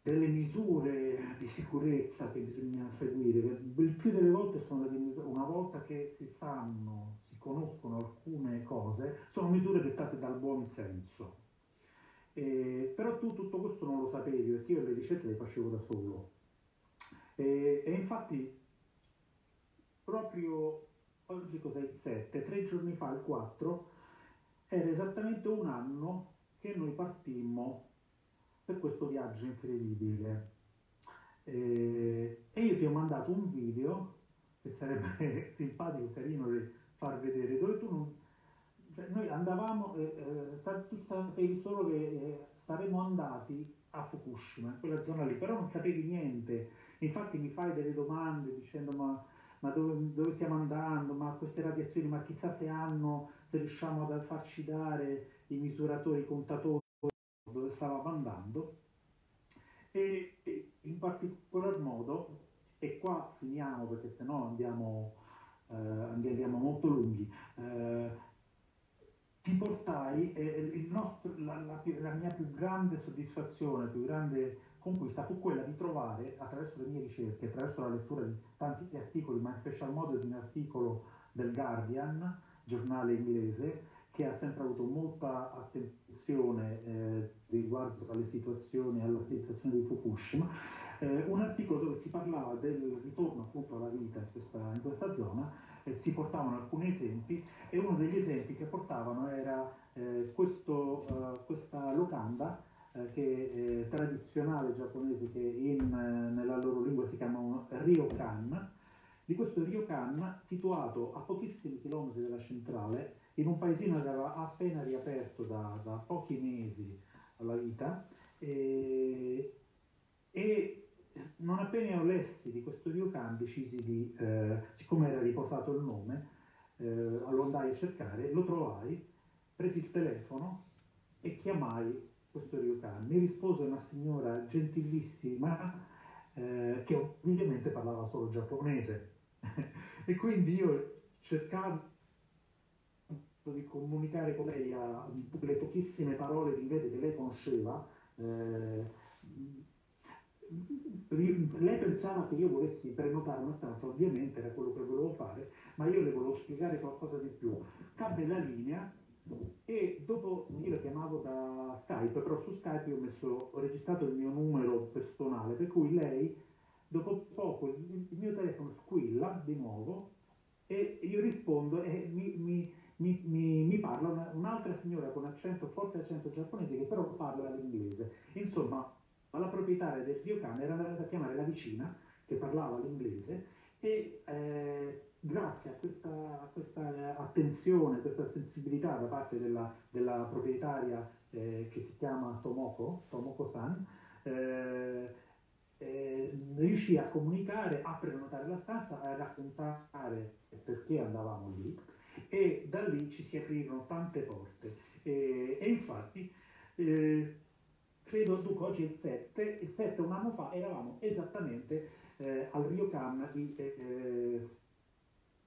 delle misure di sicurezza che bisogna seguire. Il più delle volte sono delle misure, una volta che si sanno, si conoscono alcune cose, sono misure dettate dal buon senso. Eh, però tu tutto questo non lo sapevi, perché io le ricerche le facevo da solo. Eh, e infatti, proprio oggi cos'è il sette, tre giorni fa, il quattro, era esattamente un anno che noi partimmo per questo viaggio incredibile, eh, e io ti ho mandato un video che sarebbe simpatico, carino far vedere, dove tu non, cioè noi andavamo, eh, eh, tu sapevi solo che eh, saremmo andati a Fukushima, in quella zona lì, però non sapevi niente. Infatti mi fai delle domande dicendo ma, ma dove, dove stiamo andando, ma queste radiazioni, ma chissà se hanno, se riusciamo a farci dare i misuratori, i contatori, dove stavamo andando. E, e in particolar modo, e qua finiamo perché sennò andiamo, eh, andiamo molto lunghi, eh, ti portai eh, il nostro, la, la, la mia più grande soddisfazione, la più grande conquista fu quella di trovare, attraverso le mie ricerche, attraverso la lettura di tanti articoli, ma in special modo di un articolo del Guardian, giornale inglese, che ha sempre avuto molta attenzione eh, riguardo alle situazioni, alla situazione di Fukushima, eh, un articolo dove si parlava del ritorno appunto alla vita in questa, in questa zona, eh, si portavano alcuni esempi e uno degli esempi che portavano era eh, questo, eh, questa locanda eh, che è tradizionale giapponese, che in, eh, nella loro lingua si chiama Ryokan, di questo Ryokan situato a pochissimi chilometri dalla centrale, in un paesino che aveva appena riaperto da, da pochi mesi alla vita, e, e non appena io lessi di questo Ryokan decisi di, eh, siccome era riportato il nome, eh, lo andai a cercare, lo trovai, presi il telefono e chiamai questo Ryokan. Mi rispose una signora gentilissima, eh, che ovviamente parlava solo giapponese e quindi io cercavo di comunicare con lei a, le pochissime parole di inglese che lei conosceva. eh, Lei pensava che io volessi prenotare una stanza, ovviamente era quello che volevo fare, ma io le volevo spiegare qualcosa di più. Cambia la linea e dopo io la chiamavo da Skype, però su Skype io ho, messo, ho registrato il mio numero personale, per cui lei dopo poco il mio telefono squilla di nuovo e io rispondo e mi, mi, mi, mi, mi parla un'altra signora con accento, forte accento giapponese, che però parla l'inglese. Insomma, ma la proprietaria del Ryokan era andata a chiamare la vicina che parlava l'inglese e eh, grazie a questa, a questa attenzione, questa sensibilità da parte della, della proprietaria eh, che si chiama Tomoko, Tomoko-san, eh, eh, riuscì a comunicare, a prenotare la stanza, a raccontare perché andavamo lì e da lì ci si aprirono tante porte e, e infatti... Eh, Credo, dunque, oggi è il sette, il sette un anno fa eravamo esattamente eh, al Ryokan di eh,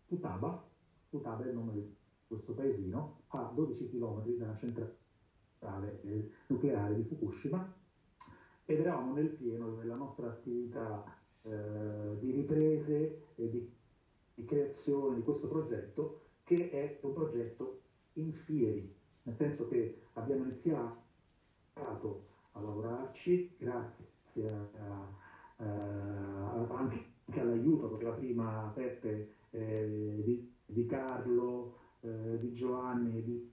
Futaba, Futaba è il nome di questo paesino, a dodici chilometri dalla centrale eh, nucleare di Fukushima, ed eravamo nel pieno della nostra attività eh, di riprese e di, di creazione di questo progetto, che è un progetto in fieri, nel senso che abbiamo iniziato a lavorarci grazie a, a, a, anche all'aiuto, perché la prima Peppe eh, di, di Carlo, eh, di Giovanni, di,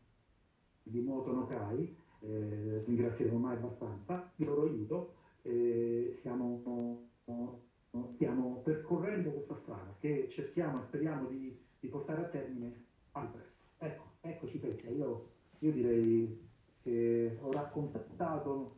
di Moto Nokai, eh, ringrazieremo mai abbastanza, il loro aiuto, eh, siamo, stiamo percorrendo questa strada che cerchiamo e speriamo di, di portare a termine al presto. Ecco, eccoci Peppe, io, io direi che ho raccontato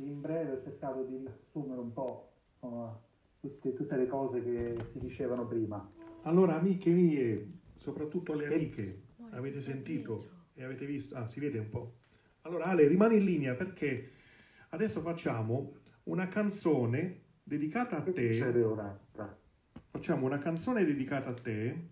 in breve, ho cercato di riassumere un po' insomma, tutte, tutte le cose che si dicevano prima. Allora amiche mie, soprattutto alle amiche, avete sentito e avete visto, ah si vede un po'. Allora Ale rimani in linea perché adesso facciamo una canzone dedicata a te. Che succede ora? Facciamo una canzone dedicata a te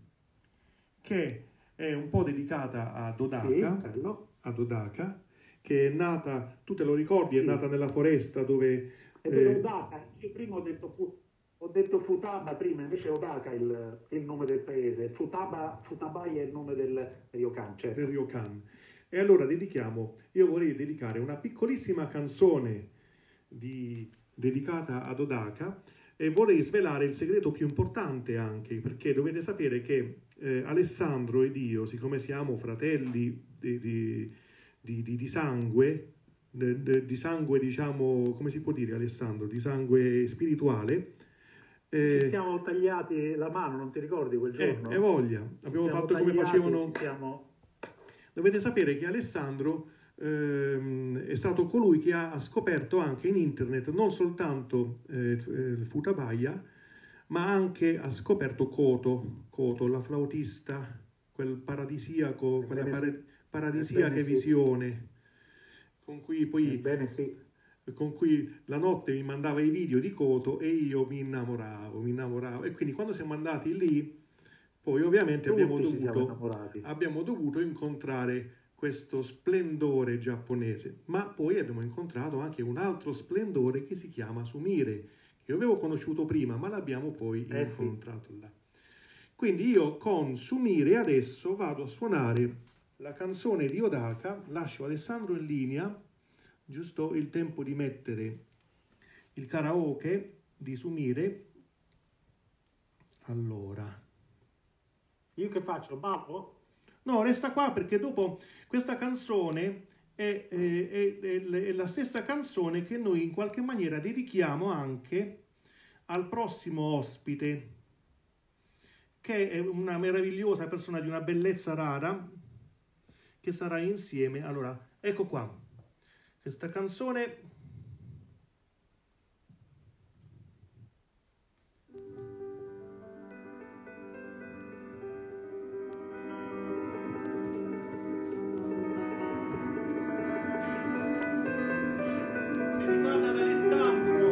che è un po' dedicata ad Odaka, sì, ad Odaka che è nata, tu te lo ricordi, sì. È nata nella foresta dove... Ed è Odaka, io prima ho detto, fu, ho detto Futaba prima, invece Odaka è il, il nome del paese, Futaba, Futabai è il nome del Ryokan, certo. Del Ryokan. E allora dedichiamo, io vorrei dedicare una piccolissima canzone di, dedicata ad Odaka e vorrei svelare il segreto più importante anche, perché dovete sapere che eh, Alessandro ed io, siccome siamo fratelli di... di Di, di, di sangue, di sangue diciamo, come si può dire Alessandro, di sangue spirituale. Eh, ci siamo tagliati la mano, non ti ricordi quel giorno? E eh, voglia, abbiamo fatto tagliati, come facevano... Siamo... Dovete sapere che Alessandro ehm, è stato colui che ha scoperto anche in internet non soltanto eh, Futabaya, ma anche ha scoperto Koto, Koto, la flautista, quel paradisiaco, quella paradisiaca, paradisiaca visione con cui poi Ebbene, sì. con cui la notte mi mandava i video di Koto e io mi innamoravo mi innamoravo e quindi quando siamo andati lì poi ovviamente abbiamo dovuto, abbiamo dovuto incontrare questo splendore giapponese, ma poi abbiamo incontrato anche un altro splendore che si chiama Sumire, che io avevo conosciuto prima ma l'abbiamo poi eh, incontrato sì. là. Quindi io con Sumire adesso vado a suonare la canzone di Odaka, lascio Alessandro in linea, giusto il tempo di mettere il karaoke di Sumire. Allora. Io che faccio? Babbo? No, resta qua perché dopo questa canzone è, è, è, è la stessa canzone che noi in qualche maniera dedichiamo anche al prossimo ospite, che è una meravigliosa persona di una bellezza rara, che sarà insieme. Allora, ecco qua, questa canzone dedicata ad Alessandro.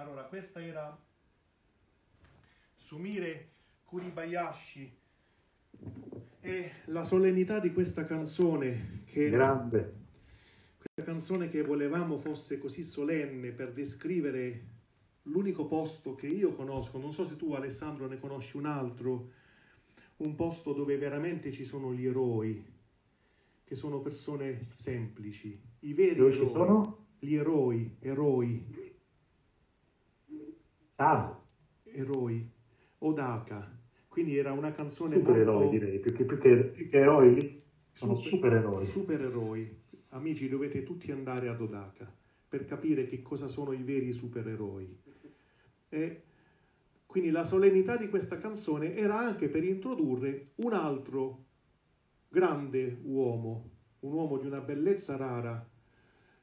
Allora, questa era Sumire Kuribayashi e la solennità di questa canzone che grande questa canzone che volevamo fosse così solenne per descrivere l'unico posto che io conosco, non so se tu Alessandro ne conosci un altro, un posto dove veramente ci sono gli eroi, che sono persone semplici, i veri eroi, sono? gli eroi, eroi, ah. eroi, Odaka, quindi era una canzone supereroi molto... direi, più che, più che, più che eroi sono super, supereroi. Supereroi, amici dovete tutti andare ad Odaka per capire che cosa sono i veri supereroi. E quindi la solennità di questa canzone era anche per introdurre un altro grande uomo, un uomo di una bellezza rara,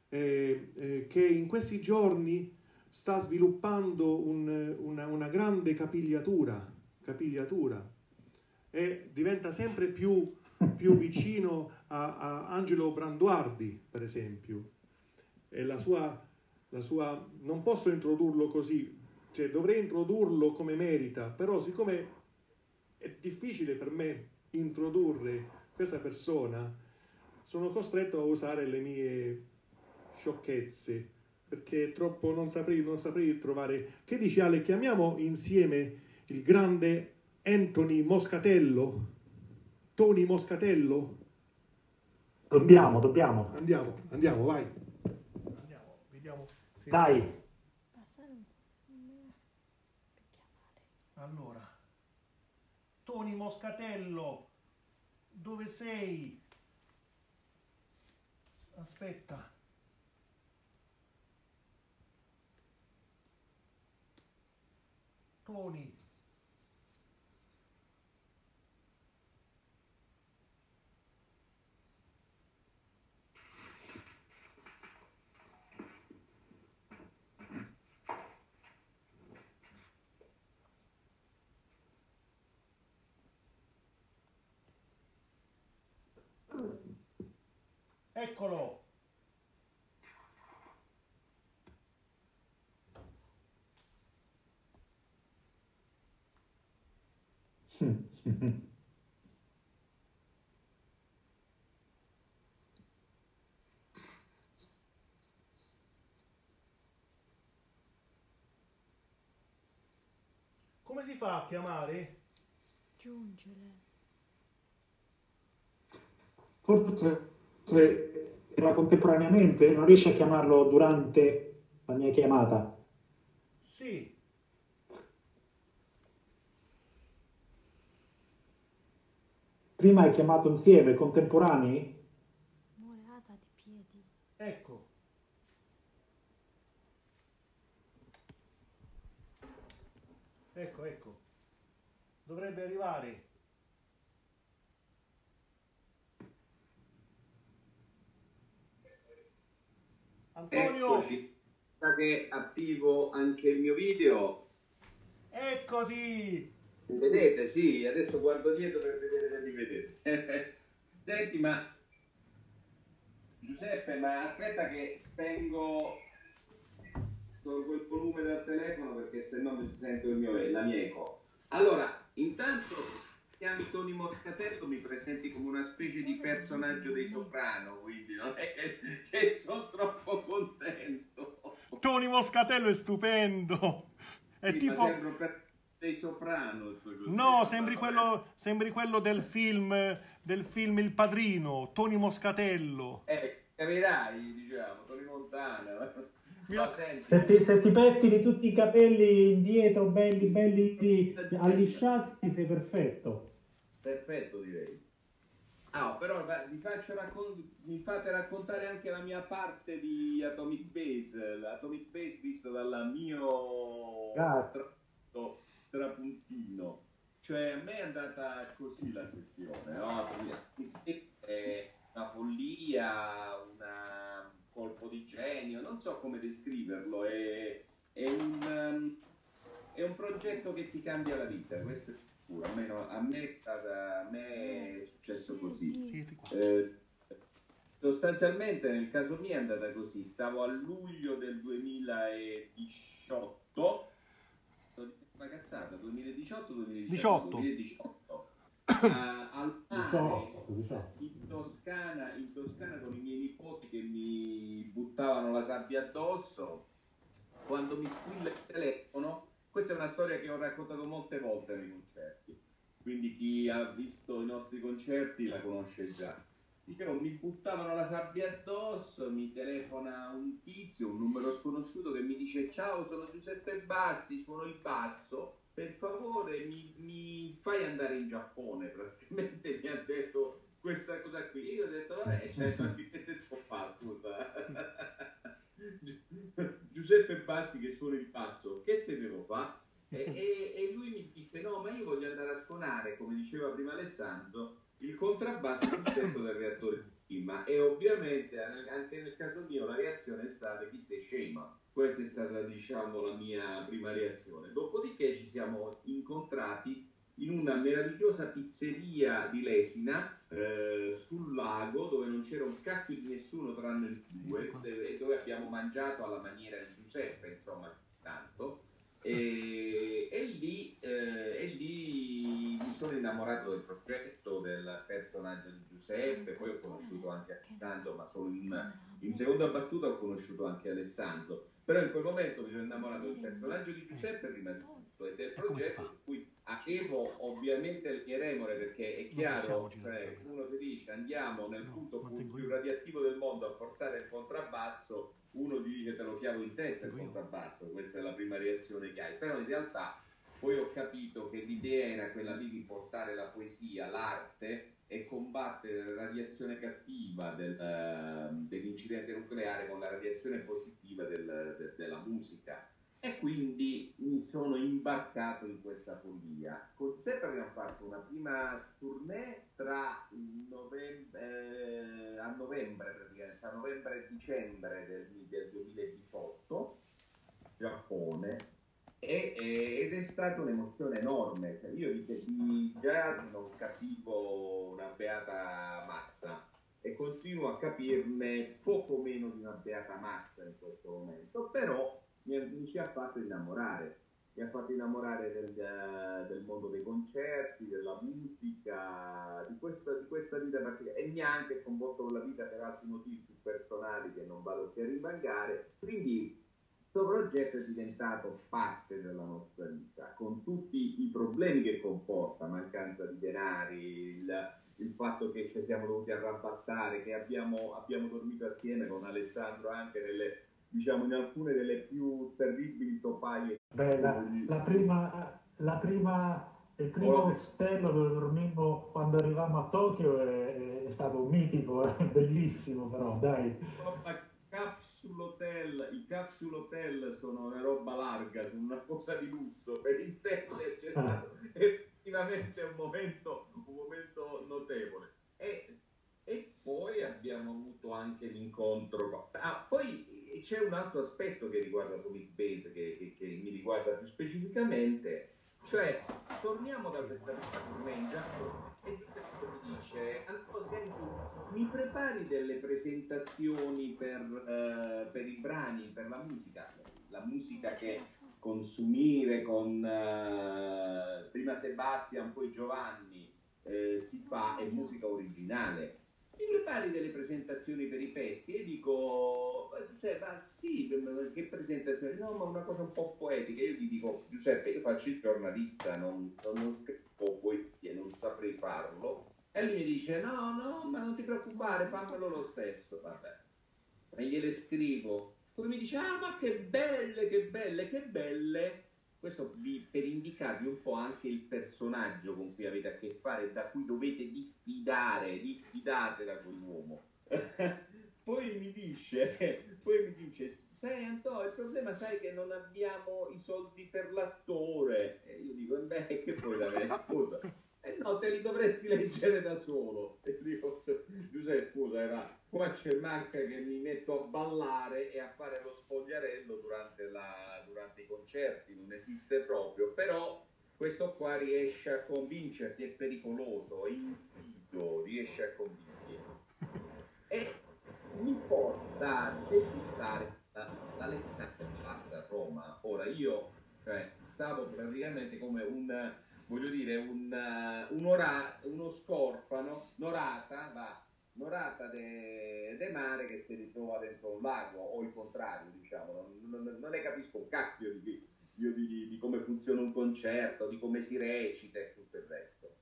eh, eh, che in questi giorni sta sviluppando un, una, una grande capigliatura, capigliatura e diventa sempre più, più vicino a, a Angelo Branduardi, per esempio. E la sua, la sua... non posso introdurlo così, cioè dovrei introdurlo come merita, però siccome è difficile per me introdurre questa persona, sono costretto a usare le mie sciocchezze, perché troppo non saprei, non saprei trovare... Che dici Ale, chiamiamo insieme il grande Anthony Moscatello? Tony Moscatello? Dobbiamo, dobbiamo. Andiamo, andiamo, vai. Andiamo, vediamo se... Dai. Allora. Tony Moscatello, dove sei? Aspetta. Tony. Eccolo! Come si fa a chiamare? Giungere. Forse... se era contemporaneamente, non riesci a chiamarlo durante la mia chiamata? Sì. Prima hai chiamato insieme, contemporanei? Murata di piedi. Ecco. Ecco, ecco. Dovrebbe arrivare. Antonio, eccoci, che attivo anche il mio video. Eccoti! Mi vedete? Sì, adesso guardo dietro per vedere se mi vedete. Senti, ma Giuseppe, ma aspetta che spengo, tolgo il volume dal telefono perché se no mi sento il mio, la mia eco. Allora, intanto chiami Tony Moscatello, mi presenti come una specie di personaggio dei Soprano, quindi non è che, che sono troppo contento. Tony Moscatello è stupendo, è sì, tipo dei Soprano. No, sembri quello, sembri quello del film del film Il Padrino, Tony Moscatello. Eh, capirai, diciamo, Tony Montana. No, se, ti, se ti pettini tutti i capelli indietro, belli, belli allisciati, sei perfetto. Perfetto, direi. Ah, però vi faccio mi fate raccontare anche la mia parte di Atomic Bass. Atomic Bass visto dal mio ah. strapuntino. Cioè, a me è andata così la questione, no? È una follia, una... colpo di genio, non so come descriverlo, è, è, un, um, è un progetto che ti cambia la vita, questo è sicuro, almeno a me è, stata, a me è successo così. Eh, sostanzialmente nel caso mio è andata così, stavo a luglio del duemiladiciotto una cazzata, duemiladiciotto duemiladiciotto duemiladiciotto a, al mare, in Toscana, in Toscana con i miei nipoti che mi buttavano la sabbia addosso quando mi squilla il telefono. Questa è una storia che ho raccontato molte volte nei concerti, quindi chi ha visto i nostri concerti la conosce già. Dicevo, mi buttavano la sabbia addosso, mi telefona un tizio, un numero sconosciuto, che mi dice: ciao, sono Giuseppe Bassi, suono il basso, per favore mi, mi fai andare in Giappone, praticamente mi ha detto questa cosa qui. E io ho detto, vabbè, c'è cioè, anche te te fa, scusa. Giuseppe Bassi che suona il basso, che te devo fa? E, e, e lui mi dice, no, ma io voglio andare a suonare, come diceva prima Alessandro, il contrabbasso sul tetto del reattore di Fukushima. E ovviamente anche nel caso mio la reazione è stata: chi sei scema? Questa è stata, diciamo, la mia prima reazione. Dopodiché ci siamo incontrati in una meravigliosa pizzeria di Lesina, eh, sul lago, dove non c'era un cacchio di nessuno tranne il due, e dove abbiamo mangiato alla maniera di Giuseppe, insomma, tanto. E, e, lì, eh, e lì mi sono innamorato del progetto, del personaggio di Giuseppe. Poi ho conosciuto anche Alessandro, ma solo in, in seconda battuta ho conosciuto anche Alessandro, però in quel momento mi sono innamorato del personaggio di Giuseppe prima di tutto, e del progetto, su cui avevo ovviamente le mie remore, perché è chiaro, cioè, uno che dice andiamo nel punto più radioattivo del mondo a portare il contrabbasso, uno gli dice te lo chiavo in testa il contrabbasso, questa è la prima reazione che hai. Però in realtà poi ho capito che l'idea era quella lì di portare la poesia, l'arte, e combattere la radiazione cattiva del, uh, dell'incidente nucleare con la radiazione positiva del, de, della musica. E quindi mi sono imbarcato in questa follia. Con Giuseppe abbiamo fatto una prima tournée tra novembre, eh, a novembre praticamente, tra novembre e dicembre del, del duemiladiciotto, Giappone, e, e, ed è stata un'emozione enorme. Io di già non capivo una beata mazza, e continuo a capirne poco meno di una beata mazza in questo momento, però mi ci ha fatto innamorare, mi ha fatto innamorare del, del mondo dei concerti, della musica, di questa, di questa vita particolare, e mi ha anche sconvolto con la vita per altri motivi più personali che non vado più a rimbangare. Quindi questo progetto è diventato parte della nostra vita, con tutti i problemi che comporta: mancanza di denari, il, il fatto che ci siamo dovuti arrabattare, che abbiamo, abbiamo dormito assieme con Alessandro anche nelle, diciamo, in alcune delle più terribili topaie. Beh, la, la prima, la prima, il primo oh, ostello dove dormimmo quando arrivammo a Tokyo è, è stato mitico, è bellissimo, però dai. Capsule hotel, i capsule hotel sono una roba larga, sono una cosa di lusso, per intenderci. È stato effettivamente un momento, un momento notevole. E, e poi abbiamo avuto anche l'incontro. Ah, poi c'è un altro aspetto che riguarda Atomic Bass, che, che, che mi riguarda più specificamente, cioè torniamo da questa tournée in Giappone e Giuseppe mi dice: allora, senti, mi prepari delle presentazioni per, uh, per i brani, per la musica, la musica che con Sumire, con uh, prima Sebastian, poi Giovanni eh, si fa, è musica originale. Mi prepari delle presentazioni per i pezzi? E dico: Giuseppe, ah, sì, che presentazioni? No, ma una cosa un po' poetica. Io gli dico: Giuseppe, io faccio il giornalista, non, non, non scrivo poesie, non saprei farlo. E lui mi dice: no, no, ma non ti preoccupare, fammelo lo stesso. Vabbè, e gliele scrivo. Poi mi dice: ah, ma che belle, che belle, che belle. Questo vi, per indicarvi un po' anche il personaggio con cui avete a che fare, da cui dovete diffidare, diffidate da quell'uomo. Poi mi dice, poi mi dice: sai Antonio, il problema sai che non abbiamo i soldi per l'attore. E io dico: beh, che poi da me, scusa. Eh no, te li dovresti leggere da solo. E dico: Giuseppe, scusa, era, qua c'è manca che mi metto a ballare e a fare lo sfogliarello durante, la, durante i concerti, non esiste proprio. Però questo qua riesce a convincerti, è pericoloso, è infido, riesce a convincerti. E mi porta a debuttare l'Alexander Plaza Roma. Ora io cioè, stavo praticamente come un, voglio dire, un, un ora, uno scorfano, norata, va, norata de, de mare che si ritrova dentro un lago, o il contrario, diciamo, non, non, non ne capisco un cacchio di, io di, di come funziona un concerto, di come si recita e tutto il resto.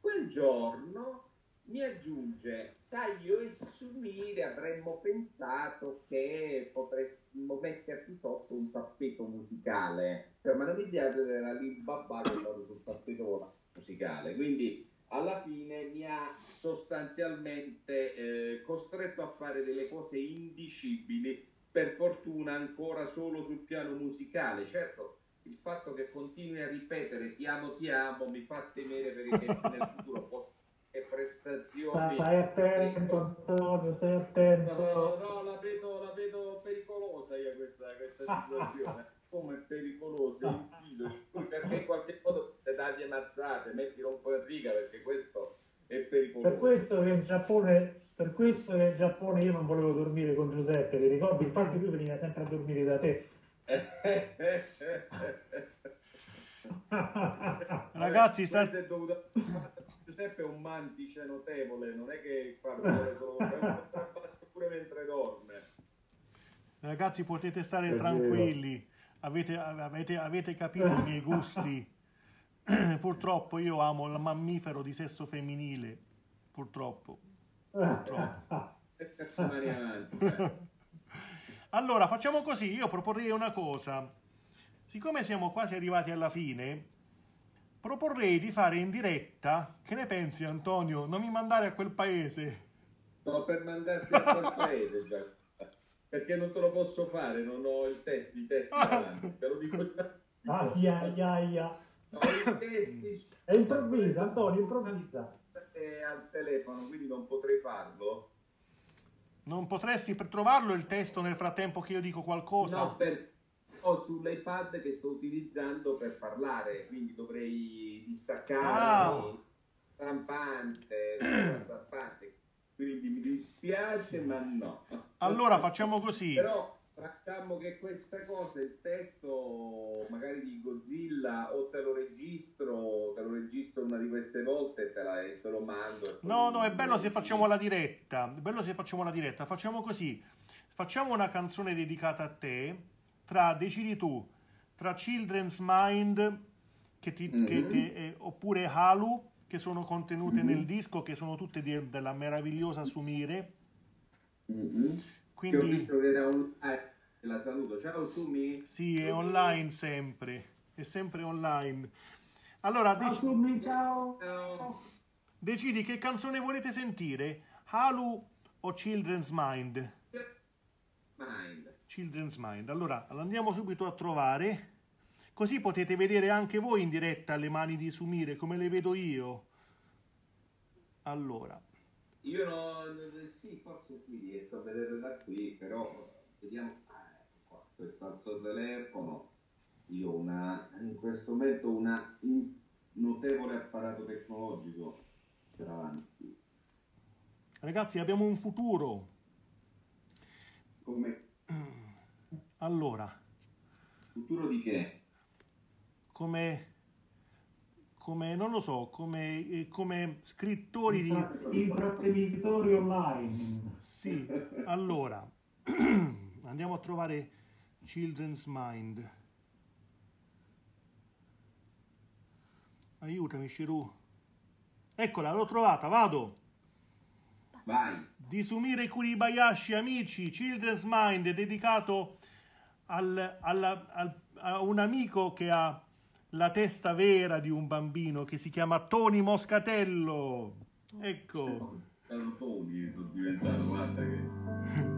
Quel giorno mi aggiunge, sai, io e Sumire avremmo pensato che potremmo metterti sotto un tappeto musicale, cioè, ma non mi piace era lì babbato sul tappeto musicale, quindi alla fine mi ha sostanzialmente eh, costretto a fare delle cose indicibili, per fortuna ancora solo sul piano musicale. Certo, il fatto che continui a ripetere ti amo ti amo mi fa temere perché nel futuro posso prestazioni. Stai attento, Antonio, stai attento. No, no, la vedo, la vedo pericolosa io questa, questa situazione. Come pericolosa, il filo, perché in qualche modo te dagli ammazzate, mettilo un po' in riga perché questo è pericoloso. Per questo che in Giappone, per questo che in Giappone io non volevo dormire con Giuseppe, ti ricordi? Infatti lui veniva sempre a dormire da te. Ragazzi, sta... è dovuto... Giuseppe è un mantice notevole, non è che fa solo pure mentre dorme. Ragazzi, potete stare tranquilli, avete, avete, avete capito i miei gusti. Purtroppo io amo il mammifero di sesso femminile, purtroppo, purtroppo. Allora facciamo così, io proporrei una cosa. Siccome siamo quasi arrivati alla fine, proporrei di fare in diretta, che ne pensi Antonio? Non mi mandare a quel paese. Sto per mandarti a quel paese già, perché non te lo posso fare, non ho il test, i testi davanti, te lo dico già. Aia, aia, aia. No, i testi... È improvvisa, Antonio, improvvisa. È al telefono, quindi non potrei farlo. Non potresti trovarlo il testo nel frattempo che io dico qualcosa? No, per... ho sull'iPad che sto utilizzando per parlare, quindi dovrei distaccare, stampante, stampante, quindi mi dispiace ma no. Allora facciamo così. Però facciamo che questa cosa, il testo magari di Godzilla, o te lo registro, te lo registro una di queste volte e te, la, te lo mando. No, no, è bello se facciamo la diretta, è bello se facciamo la diretta, facciamo così, facciamo una canzone dedicata a te, tra, decidi tu, tra Children's Mind che ti, mm-hmm. che ti, eh, oppure Halu, che sono contenute mm-hmm. nel disco, che sono tutte di, della meravigliosa Sumire. Mm-hmm. Quindi, che ho visto che era on... eh, la saluto, ciao Sumi. Sì, è online sempre, è sempre online. Allora, ciao, dec... Sumi, ciao. Ciao. Decidi che canzone volete sentire, Halu o Children's Mind? Mind. Children's Mind. Allora andiamo subito a trovare, così potete vedere anche voi in diretta le mani di Sumire come le vedo io. Allora io non, sì, forse sì, riesco a vedere da qui, però vediamo. Ah, ecco qua, quest'altro telefono. Io una, in questo momento una un notevole apparato tecnologico per avanti. Ragazzi, abbiamo un futuro. Come? Allora, futuro di che? Come, come non lo so, come, come scrittori di intrattenitori online. Sì, allora andiamo a trovare Children's Mind. Aiutami, Sherub. Eccola, l'ho trovata, vado. Vai. Di Sumire Kuribayashi, amici, Children's Mind è dedicato al, alla, al, a un amico che ha la testa vera di un bambino che si chiama Tony Moscatello. Ecco. Sono Tony, sono diventato, guarda che...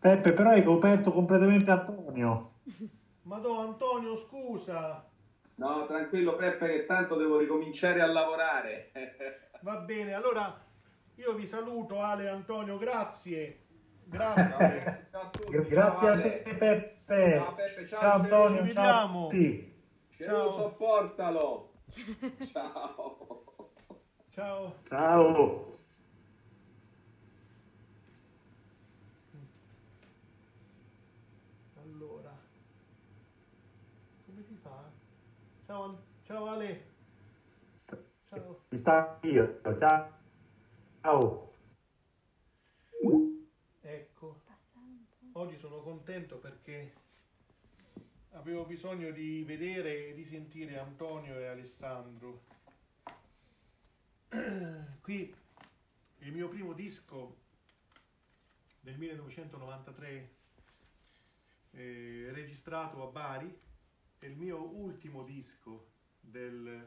Peppe, però hai coperto completamente Antonio. Madò, Antonio, scusa. No, tranquillo Peppe, che tanto devo ricominciare a lavorare. Va bene, allora io vi saluto, Ale, Antonio, grazie. Grazie. Ciao a tutti. Grazie ciao, a te, Ale. Peppe. Ciao, Peppe. Ciao, ciao Antonio, ci vediamo. Ciao, sopportalo. Ciao. Ciao. Ciao. Allora, come si fa? Ciao, ciao Ale. Ciao. Mi sta io. Ciao. Ciao. Ecco. Oggi sono contento perché avevo bisogno di vedere e di sentire Antonio e Alessandro. Qui il mio primo disco del millenovecentonovantatré, eh, registrato a Bari, e il mio ultimo disco del,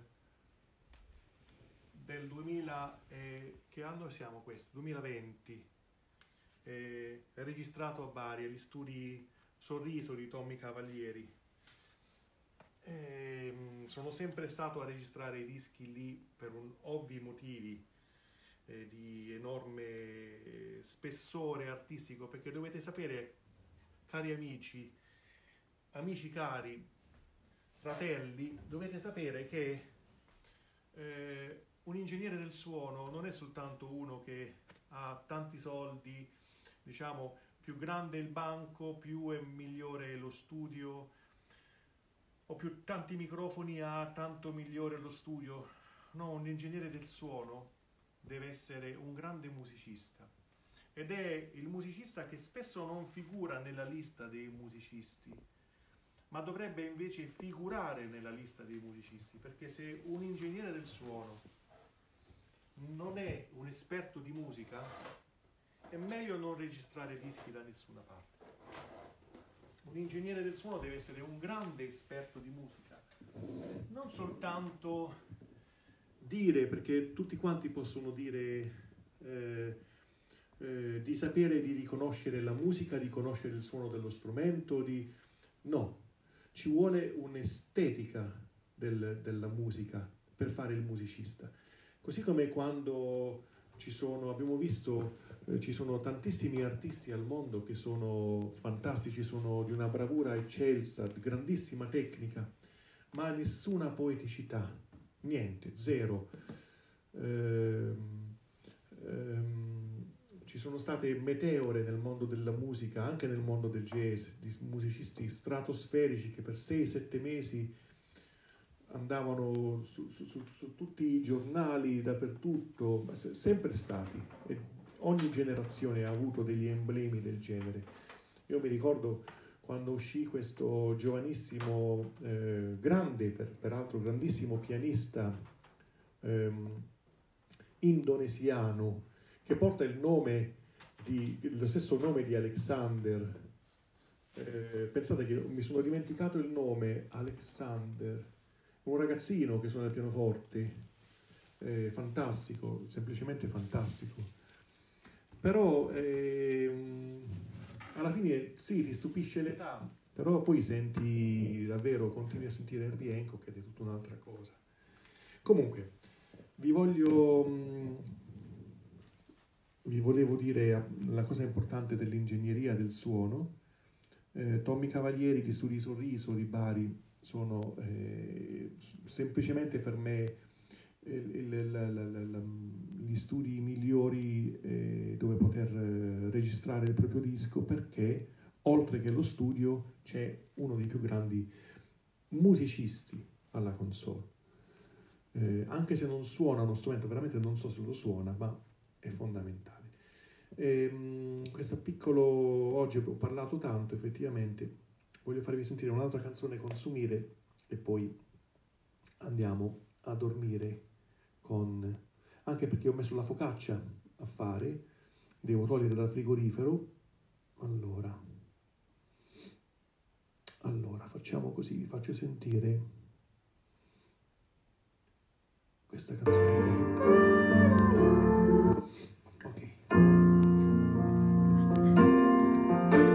del duemila, eh, che anno siamo questo? duemilaventi, eh, registrato a Bari agli studi Sorriso di Tommy Cavalieri. Eh, sono sempre stato a registrare i dischi lì per un, ovvi motivi eh, di enorme eh, spessore artistico, perché dovete sapere, cari amici, amici cari, fratelli, dovete sapere che eh, un ingegnere del suono non è soltanto uno che ha tanti soldi, diciamo, più grande il banco, più è migliore lo studio, o più tanti microfoni ha, tanto migliore lo studio. No, un ingegnere del suono deve essere un grande musicista, ed è il musicista che spesso non figura nella lista dei musicisti, ma dovrebbe invece figurare nella lista dei musicisti, perché se un ingegnere del suono non è un esperto di musica, è meglio non registrare dischi da nessuna parte. Un ingegnere del suono deve essere un grande esperto di musica, non soltanto dire, perché tutti quanti possono dire eh, eh, di sapere, di riconoscere la musica, di conoscere il suono dello strumento, di... no, ci vuole un'estetica del, della musica per fare il musicista. Così come quando ci sono, abbiamo visto, eh, ci sono tantissimi artisti al mondo che sono fantastici, sono di una bravura eccelsa, di grandissima tecnica, ma nessuna poeticità, niente, zero. Eh, ehm, ci sono state meteore nel mondo della musica, anche nel mondo del jazz, di musicisti stratosferici che per sei sette mesi andavano su, su, su, su tutti i giornali, dappertutto, sempre stati, e ogni generazione ha avuto degli emblemi del genere. Io mi ricordo quando uscì questo giovanissimo, eh, grande, per, peraltro grandissimo pianista ehm, indonesiano, che porta il nome di, lo stesso nome di Alexander. Eh, pensate che mi sono dimenticato il nome, Alexander. Un ragazzino che suona il pianoforte, eh, fantastico, semplicemente fantastico. Però eh, alla fine sì, ti stupisce l'età, però poi senti davvero, continui a sentire Herbie Eco, che è di tutta un'altra cosa. Comunque, vi voglio, mh, vi volevo dire la cosa importante dell'ingegneria del suono. Eh, Tommy Cavalieri, che studi Sorriso di Bari, sono eh, semplicemente per me il, il, la, la, la, gli studi migliori eh, dove poter eh, registrare il proprio disco, perché oltre che lo studio c'è uno dei più grandi musicisti alla console, eh, anche se non suona uno strumento, veramente non so se lo suona, ma è fondamentale. E, mh, questo piccolo, oggi ho parlato tanto effettivamente. Voglio farvi sentire un'altra canzone con Sumire e poi andiamo a dormire, con... anche perché ho messo la focaccia a fare, devo togliere dal frigorifero. Allora, allora facciamo così, vi faccio sentire questa canzone. Ok.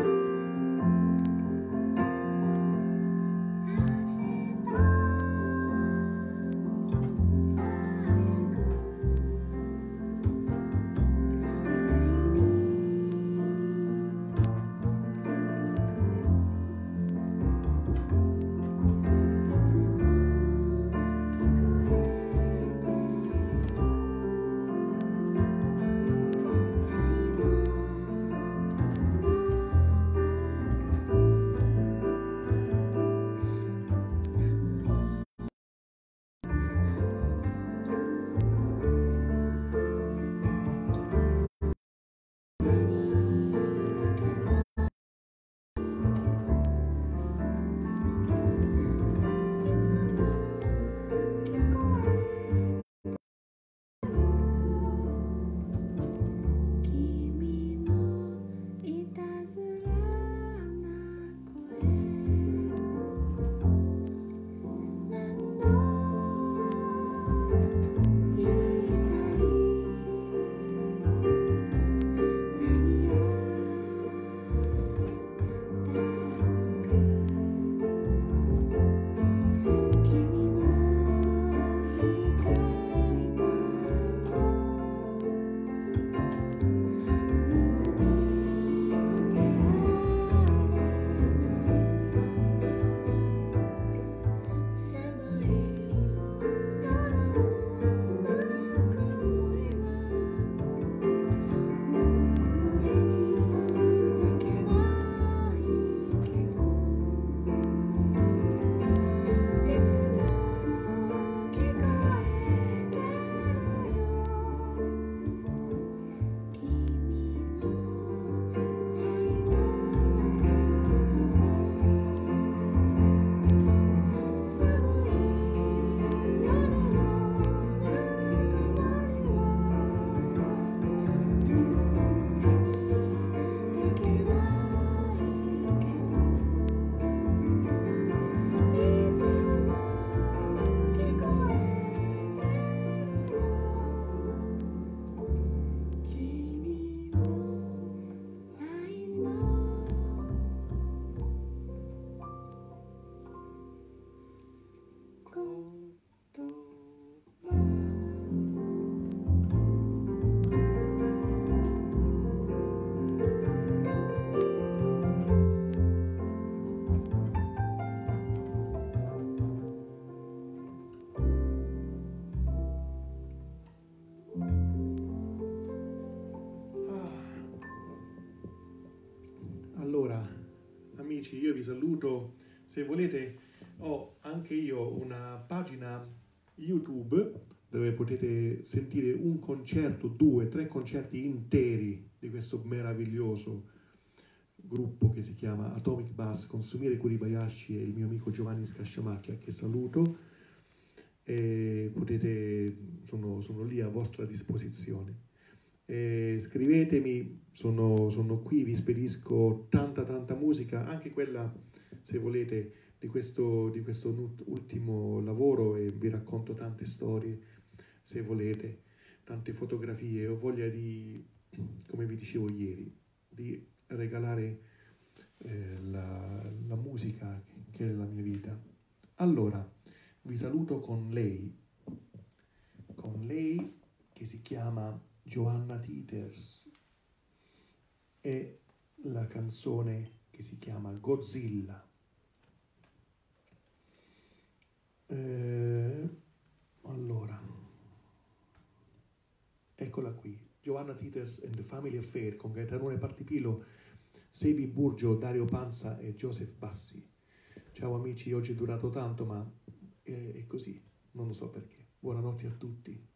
Io vi saluto. Se volete ho anche io una pagina YouTube dove potete sentire un concerto, due, tre concerti interi di questo meraviglioso gruppo che si chiama Atomic Bass con Sumire Kuribayashi e il mio amico Giovanni Scasciamacchia, che saluto, e potete, sono, sono lì a vostra disposizione. Eh, scrivetemi, sono, sono qui, vi spedisco tanta tanta musica, anche quella, se volete, di questo, di questo ultimo lavoro, e vi racconto tante storie, se volete, tante fotografie. Ho voglia di, come vi dicevo ieri, di regalare eh, la, la musica che è la mia vita. Allora, vi saluto con lei, con lei che si chiama Joanna Titers, e la canzone che si chiama Godzilla. Eh, allora, eccola qui, Joanna Titers and the Family Affair con Gaetanone Partipilo, Sevi Burgio, Dario Panza e Giuseppe Bassi. Ciao amici, oggi è durato tanto, ma è, è così, non lo so perché. Buonanotte a tutti.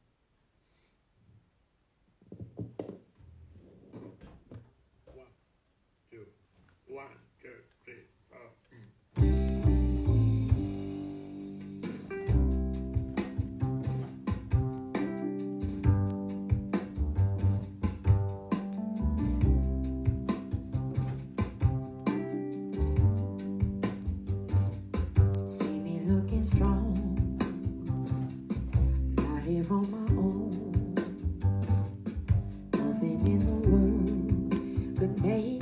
One, two, three, four. See me looking strong, not here on my own. Nothing in the world could make.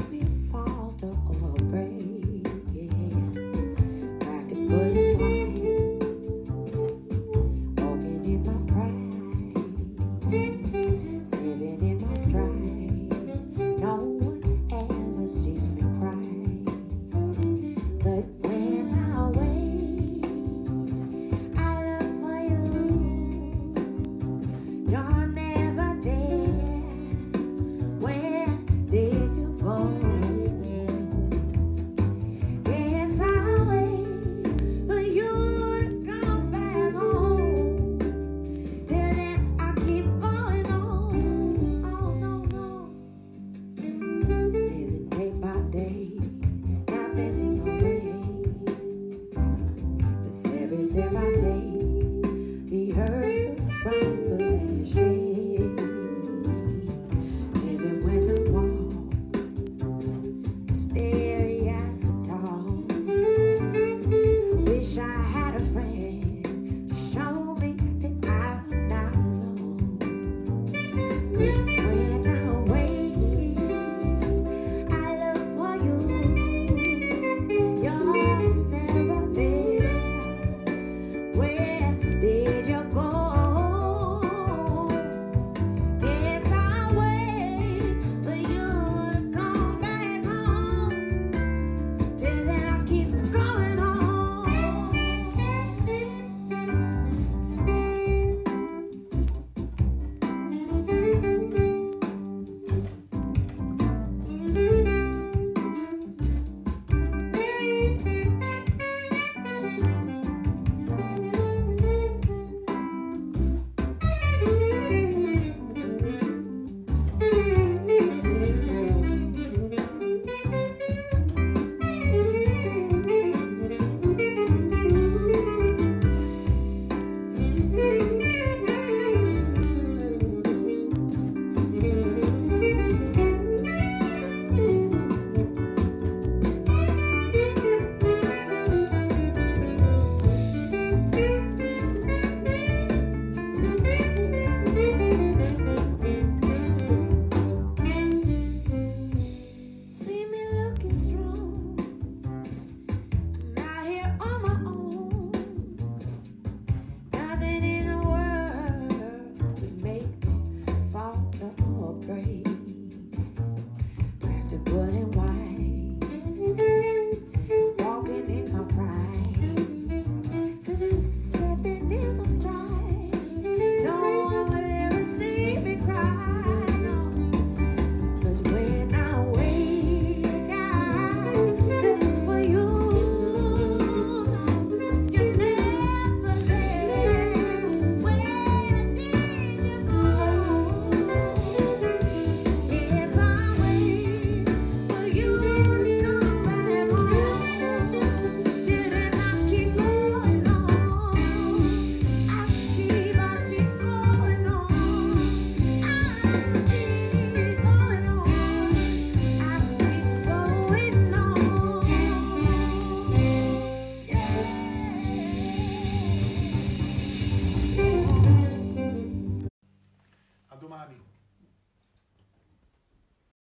Where did you go? Trapani.